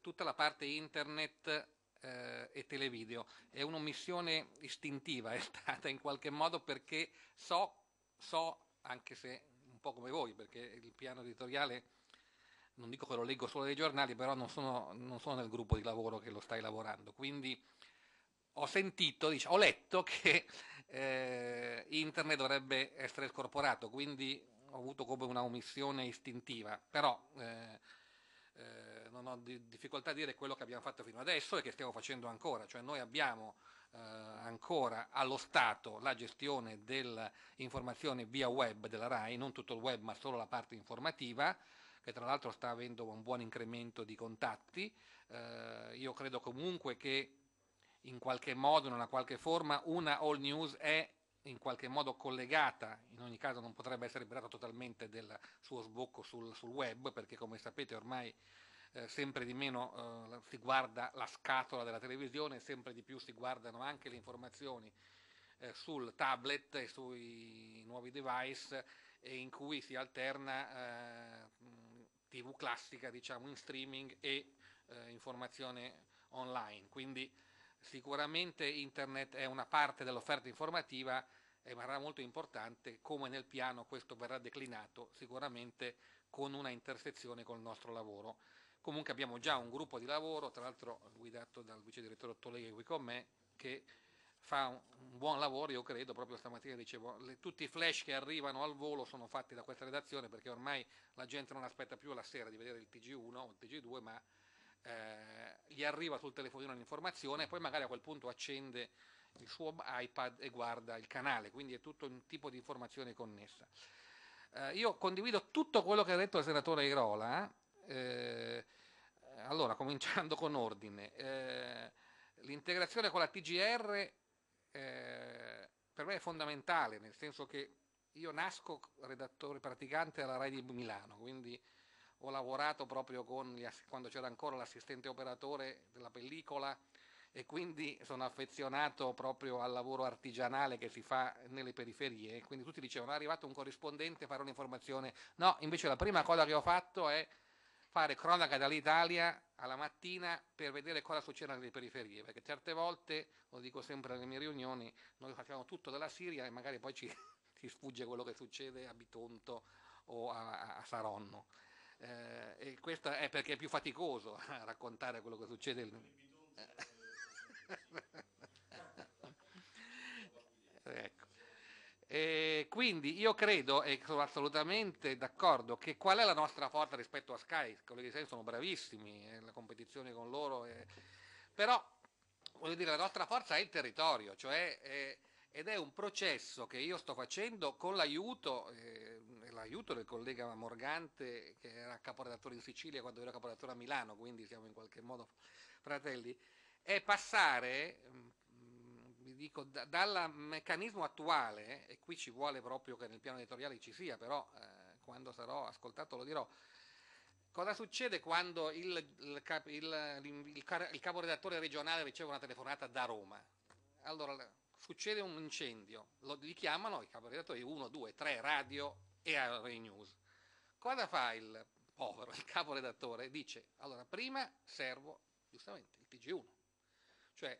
tutta la parte internet e televideo. È un'omissione istintiva, è stata in qualche modo, perché so, anche se un po' come voi, perché il piano editoriale, non dico che lo leggo solo dai giornali, però non sono nel gruppo di lavoro che lo stai lavorando, quindi ho sentito, ho letto che internet dovrebbe essere scorporato, quindi ho avuto come una omissione istintiva, però non ho difficoltà a dire quello che abbiamo fatto fino adesso e che stiamo facendo ancora, cioè noi abbiamo ancora allo Stato la gestione dell'informazione via web della RAI, non tutto il web ma solo la parte informativa, che tra l'altro sta avendo un buon incremento di contatti. Io credo comunque che in qualche modo, in una qualche forma, una all news è in qualche modo collegata, in ogni caso non potrebbe essere liberata totalmente del suo sbocco sul web, perché come sapete ormai sempre di meno si guarda la scatola della televisione, sempre di più si guardano anche le informazioni sul tablet e sui nuovi device, e in cui si alterna TV classica, diciamo, in streaming e informazione online. Quindi sicuramente internet è una parte dell'offerta informativa e rimarrà molto importante, come nel piano questo verrà declinato sicuramente con una intersezione col nostro lavoro. Comunque abbiamo già un gruppo di lavoro, tra l'altro guidato dal vice direttore Ottolenghi qui con me, che fa un buon lavoro, io credo, proprio stamattina dicevo, tutti i flash che arrivano al volo sono fatti da questa redazione, perché ormai la gente non aspetta più la sera di vedere il TG1 o il TG2, ma gli arriva sul telefonino l'informazione e poi magari a quel punto accende il suo iPad e guarda il canale, quindi è tutto un tipo di informazione connessa. Io condivido tutto quello che ha detto il senatore Airola, allora cominciando con ordine, l'integrazione con la TGR per me è fondamentale, nel senso che io nasco redattore praticante alla RAI di Milano, quindi ho lavorato proprio con quando c'era ancora l'assistente operatore della pellicola e quindi sono affezionato proprio al lavoro artigianale che si fa nelle periferie, quindi tutti dicevano è arrivato un corrispondente a fare un'informazione, no, invece la prima cosa che ho fatto è fare cronaca dall'Italia alla mattina per vedere cosa succede nelle periferie, perché certe volte, lo dico sempre nelle mie riunioni, noi facciamo tutto dalla Siria e magari poi ci sfugge quello che succede a Bitonto o a Saronno. E questo è perché è più faticoso raccontare quello che succede. Ecco. E quindi io credo, e sono assolutamente d'accordo, che qual è la nostra forza rispetto a Sky? I colleghi di Sky sono bravissimi, la competizione con loro, però voglio dire, la nostra forza è il territorio, cioè ed è un processo che io sto facendo con l'aiuto del collega Morgante, che era caporedattore in Sicilia quando ero caporedattore a Milano, quindi siamo in qualche modo fratelli, è passare, vi dico, dal meccanismo attuale, e qui ci vuole proprio che nel piano editoriale ci sia, però quando sarò ascoltato lo dirò, cosa succede quando il caporedattore regionale riceve una telefonata da Roma? Allora, succede un incendio, li chiamano i caporedattori 1, 2, 3, radio e Rai News. Cosa fa il povero, il caporedattore? Dice, allora prima servo giustamente il TG1, cioè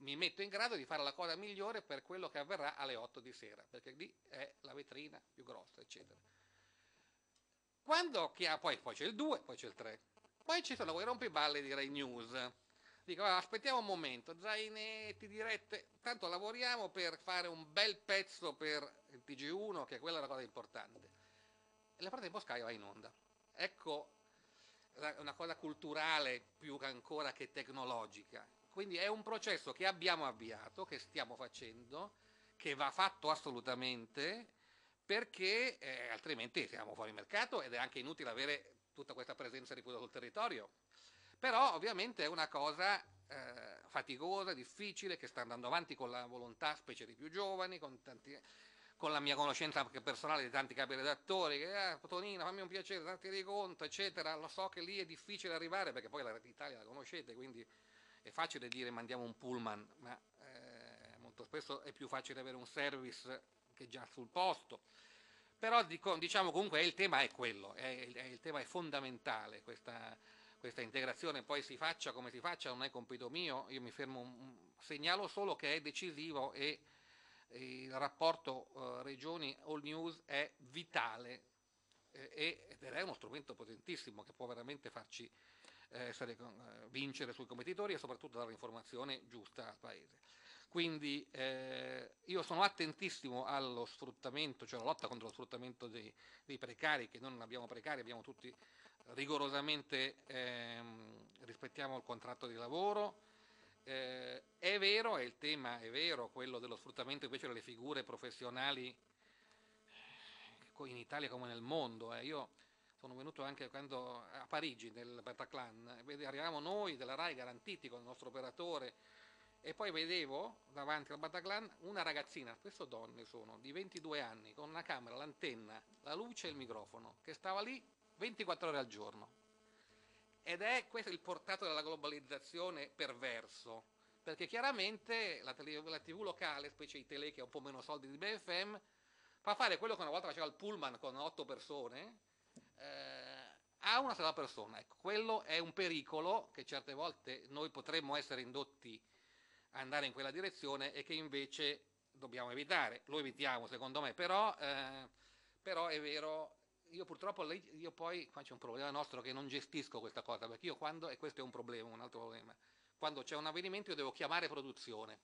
mi metto in grado di fare la cosa migliore per quello che avverrà alle 8 di sera, perché lì è la vetrina più grossa, eccetera. Quando poi c'è il 2, poi c'è il 3, poi ci sono quei rompiballe di Rai News. Dico, aspettiamo un momento, zainetti, dirette, tanto lavoriamo per fare un bel pezzo per il TG1, che quella è la cosa importante. E la parte di Sky va in onda. Ecco, è una cosa culturale più ancora che tecnologica. Quindi è un processo che abbiamo avviato, che stiamo facendo, che va fatto assolutamente, perché altrimenti siamo fuori mercato ed è anche inutile avere tutta questa presenza di rifiuto sul territorio. Però ovviamente è una cosa faticosa, difficile, che sta andando avanti con la volontà, specie di più giovani, con la mia conoscenza anche personale di tanti capi redattori, che Tonino, fammi un piacere, datti conto, eccetera. Lo so che lì è difficile arrivare, perché poi l'Italia la conoscete, quindi è facile dire mandiamo un pullman, ma molto spesso è più facile avere un service che già sul posto. Però diciamo comunque il tema è quello, il tema è fondamentale, questa integrazione, poi si faccia come si faccia, non è compito mio, io mi fermo, segnalo solo che è decisivo e il rapporto regioni All News è vitale ed è uno strumento potentissimo che può veramente farci vincere sui competitori e soprattutto dare informazione giusta al paese. Quindi io sono attentissimo allo sfruttamento, cioè alla lotta contro lo sfruttamento dei precari, che noi non abbiamo precari, abbiamo tutti rigorosamente, rispettiamo il contratto di lavoro. È vero, e il tema è vero, quello dello sfruttamento invece delle figure professionali in Italia come nel mondo. Io sono venuto anche quando a Parigi nel Bataclan, arrivavamo noi della RAI garantiti con il nostro operatore e poi vedevo davanti al Bataclan una ragazzina, spesso donne sono, di 22 anni, con una camera, l'antenna, la luce e il microfono, che stava lì 24 ore al giorno. Ed è questo il portato della globalizzazione perverso, perché chiaramente la TV locale, specie i tele che ha un po' meno soldi di BFM, fa fare quello che una volta faceva il pullman con 8 persone, a una sola persona. Ecco, quello è un pericolo, che certe volte noi potremmo essere indotti a andare in quella direzione e che invece dobbiamo evitare. Lo evitiamo, secondo me, però è vero. Io purtroppo, io poi, qua c'è un problema nostro che non gestisco questa cosa, perché io quando, e questo è un problema, un altro problema, quando c'è un avvenimento io devo chiamare produzione,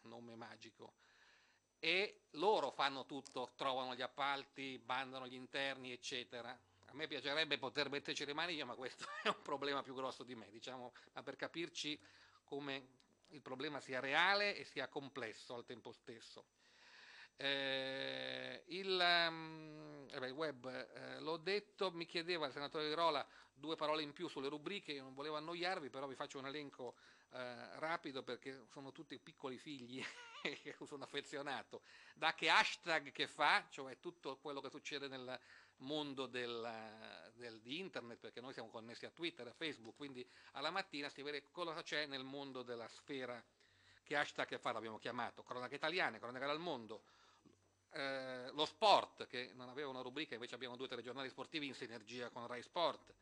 nome magico, e loro fanno tutto, trovano gli appalti, bandano gli interni, eccetera. A me piacerebbe poter metterci le mani io, ma questo è un problema più grosso di me, diciamo, ma per capirci come il problema sia reale e sia complesso al tempo stesso. Il web l'ho detto, mi chiedeva il senatore Airola due parole in più sulle rubriche. Io non volevo annoiarvi, però vi faccio un elenco rapido, perché sono tutti piccoli figli che sono affezionato, da che hashtag che fa, cioè tutto quello che succede nel mondo di internet, perché noi siamo connessi a Twitter, a Facebook, quindi alla mattina si vede cosa c'è nel mondo della sfera, che hashtag che fa l'abbiamo chiamato, cronache italiane, cronache dal mondo. Lo sport, che non aveva una rubrica, invece abbiamo due telegiornali sportivi in sinergia con Rai Sport,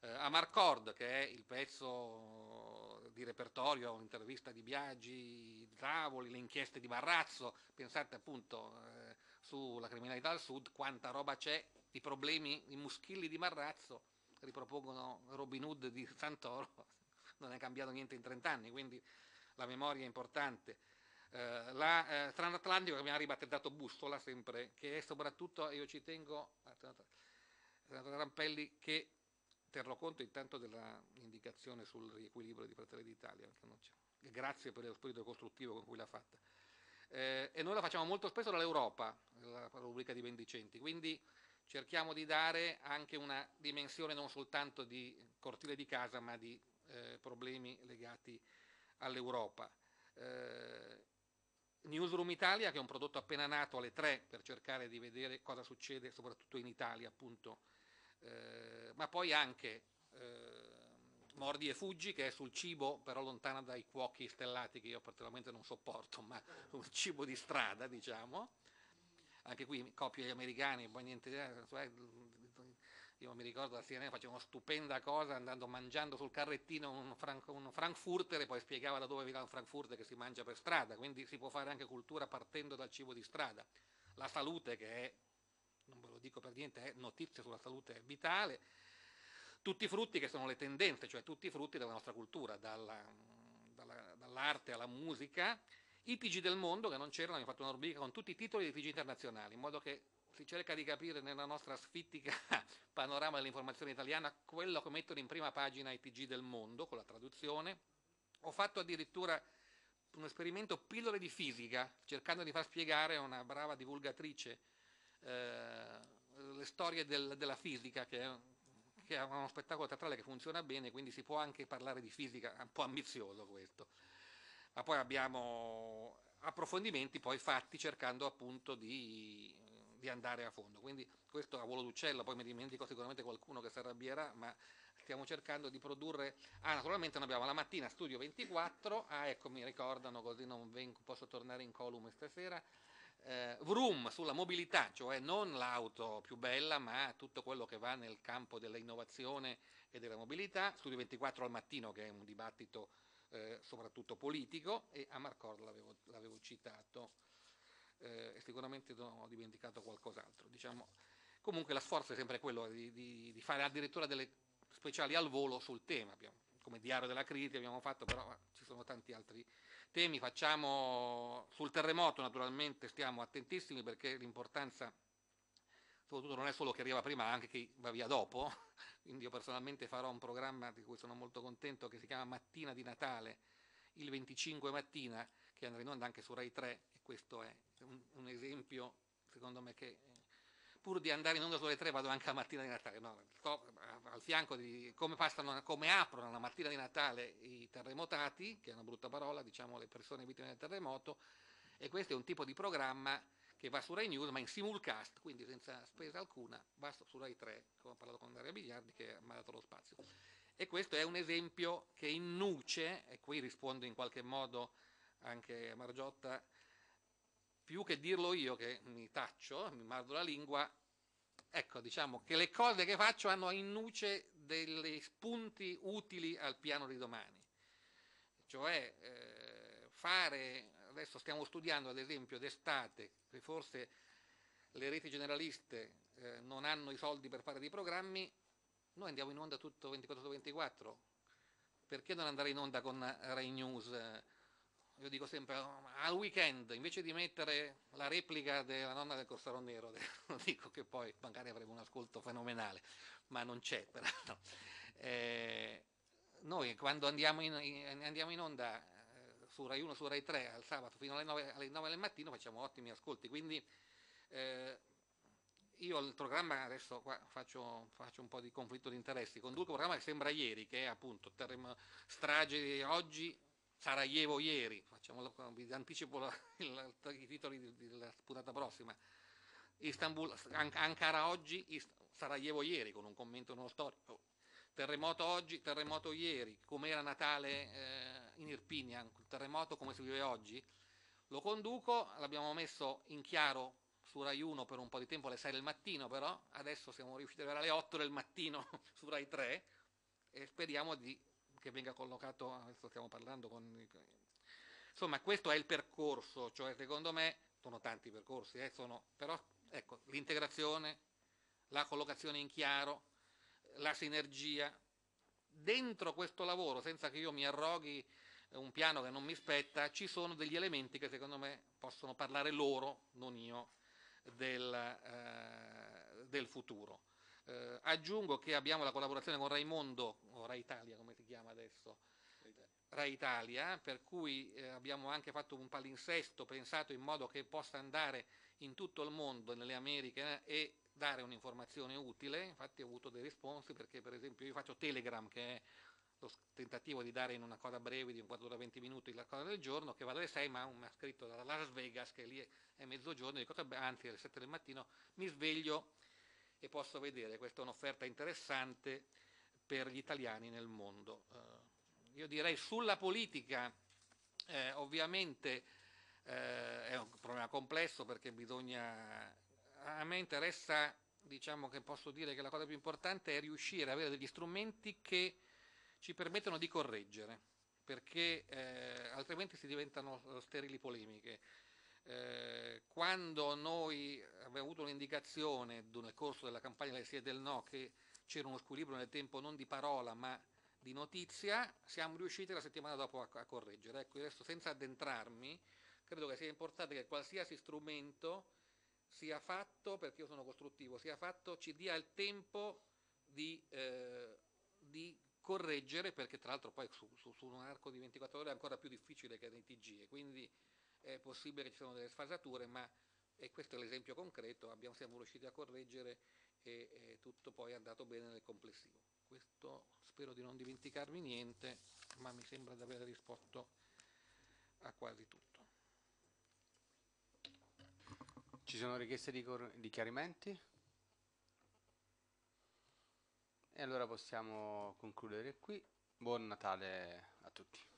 Amarcord, che è il pezzo di repertorio, un'intervista di Biagi, Zavoli, le inchieste di Barrazzo, pensate appunto sulla criminalità al sud, quanta roba c'è, i problemi, i muschilli di Barrazzo, ripropongono Robin Hood di Santoro, non è cambiato niente in 30 anni, quindi la memoria è importante. La Transatlantico, che abbiamo ribattezzato Bussola sempre, che è soprattutto, io ci tengo, senatore Rampelli, che terrò conto intanto dell'indicazione sul riequilibrio di Fratelli d'Italia, grazie per lo spirito costruttivo con cui l'ha fatta. E noi la facciamo molto spesso dall'Europa, la rubrica di Bendicenti, quindi cerchiamo di dare anche una dimensione non soltanto di cortile di casa, ma di problemi legati all'Europa. Newsroom Italia, che è un prodotto appena nato, alle 3, per cercare di vedere cosa succede soprattutto in Italia, appunto, ma poi anche Mordi e Fuggi, che è sul cibo, però lontana dai cuochi stellati che io particolarmente non sopporto, ma un cibo di strada, diciamo, anche qui copia gli americani, poi niente, io mi ricordo la CNN faceva una stupenda cosa andando mangiando sul carrettino un frankfurter e poi spiegava da dove veniva un frankfurter che si mangia per strada, quindi si può fare anche cultura partendo dal cibo di strada. La salute, che è, non ve lo dico per niente, è notizia sulla salute, è vitale. Tutti i frutti, che sono le tendenze, cioè tutti i frutti della nostra cultura, dall'arte alla musica. I TG del mondo, che non c'erano, hanno fatto una rubrica con tutti i titoli dei TG internazionali, in modo che si cerca di capire nella nostra sfittica panorama dell'informazione italiana quello che mettono in prima pagina i TG del mondo, con la traduzione. Ho fatto addirittura un esperimento pillole di fisica, cercando di far spiegare a una brava divulgatrice le storie della fisica, che è uno spettacolo teatrale che funziona bene, quindi si può anche parlare di fisica, è un po' ambizioso questo. Ma poi abbiamo approfondimenti poi fatti cercando appunto di andare a fondo, quindi questo a volo d'uccello, poi mi dimentico sicuramente qualcuno che si arrabbierà, ma stiamo cercando di produrre, naturalmente noi abbiamo la mattina Studio 24, ecco mi ricordano così non posso tornare in column stasera, Vroom sulla mobilità, cioè non l'auto più bella ma tutto quello che va nel campo dell'innovazione e della mobilità, Studio 24 al mattino che è un dibattito soprattutto politico, e a Marcord l'avevo citato. E sicuramente ho dimenticato qualcos'altro, diciamo. Comunque lo sforzo è sempre quello di fare addirittura delle speciali al volo sul tema, come Diario della Crisi abbiamo fatto, però ci sono tanti altri temi. Facciamo sul terremoto, naturalmente stiamo attentissimi perché l'importanza soprattutto non è solo chi arriva prima, ma anche chi va via dopo, quindi io personalmente farò un programma di cui sono molto contento che si chiama Mattina di Natale, il 25 mattina, che andrà in onda anche su Rai 3, e questo è un esempio, secondo me, che pur di andare in onda su Rai 3 vado anche la mattina di Natale, no, sto al fianco di come aprono la mattina di Natale i terremotati, che è una brutta parola, diciamo le persone vittime del terremoto, e questo è un tipo di programma che va su Rai News, ma in simulcast, quindi senza spesa alcuna, va su Rai 3, come ho parlato con Daria Bigliardi, che mi ha dato lo spazio. E questo è un esempio che innuce, e qui rispondo in qualche modo anche a Margiotta, più che dirlo io che mi taccio, mi mardo la lingua, ecco, diciamo che le cose che faccio hanno a innuce degli spunti utili al piano di domani. Cioè adesso stiamo studiando ad esempio d'estate, che forse le reti generaliste non hanno i soldi per fare dei programmi. Noi andiamo in onda tutto 24 su 24, perché non andare in onda con Rai News? Io dico sempre, al weekend, invece di mettere la replica della nonna del Corsaro Nero, dico che poi magari avremo un ascolto fenomenale, ma non c'è, peraltro. Noi quando andiamo in onda su Rai 1, su Rai 3, al sabato fino alle 9 del mattino facciamo ottimi ascolti, quindi... Io il programma, adesso qua faccio un po' di conflitto di interessi, conduco un programma che sembra ieri, che è appunto strage oggi, Sarajevo ieri, vi anticipo i titoli della puntata prossima, Istanbul, Ankara oggi, Sarajevo ieri, con un commento non storico, terremoto oggi, terremoto ieri, com'era Natale in Irpinia, il terremoto come si vive oggi, lo conduco, l'abbiamo messo in chiaro su Rai 1 per un po' di tempo alle 6 del mattino, però adesso siamo riusciti ad avere alle 8 del mattino su Rai 3 e speriamo che venga collocato, adesso stiamo parlando con... Insomma, questo è il percorso, cioè secondo me sono tanti percorsi, però ecco, l'integrazione, la collocazione in chiaro, la sinergia, dentro questo lavoro, senza che io mi arroghi un piano che non mi spetta, ci sono degli elementi che secondo me possono parlare loro, non io, del futuro. Aggiungo che abbiamo la collaborazione con Raimondo, o Rai Italia come si chiama adesso, Rai Italia, per cui abbiamo anche fatto un palinsesto pensato in modo che possa andare in tutto il mondo, nelle Americhe, e dare un'informazione utile. Infatti ho avuto dei risponsi, perché per esempio io faccio Telegram, che è lo tentativo di dare in una cosa breve di un quarto d'ora 20 minuti la cosa del giorno, che va alle 6, ma mi ha scritto da Las Vegas, che lì è mezzogiorno, dico, anzi alle 7 del mattino mi sveglio e posso vedere. Questa è un'offerta interessante per gli italiani nel mondo. Io direi sulla politica, ovviamente è un problema complesso, perché a me interessa, diciamo che posso dire che la cosa più importante è riuscire ad avere degli strumenti che ci permettono di correggere, perché altrimenti si diventano sterili polemiche. Quando noi abbiamo avuto un'indicazione nel corso della campagna del sì e del no che c'era uno squilibrio nel tempo non di parola ma di notizia, siamo riusciti la settimana dopo a correggere. Ecco, adesso senza addentrarmi, credo che sia importante che qualsiasi strumento sia fatto, perché io sono costruttivo, sia fatto, ci dia il tempo di correggere, perché tra l'altro poi su un arco di 24 ore è ancora più difficile che nei TG, e quindi è possibile che ci siano delle sfasature, ma questo è l'esempio concreto, siamo riusciti a correggere e tutto poi è andato bene nel complessivo. Questo spero di non dimenticarmi niente, ma mi sembra di aver risposto a quasi tutto. Ci sono richieste di chiarimenti? E allora possiamo concludere qui. Buon Natale a tutti.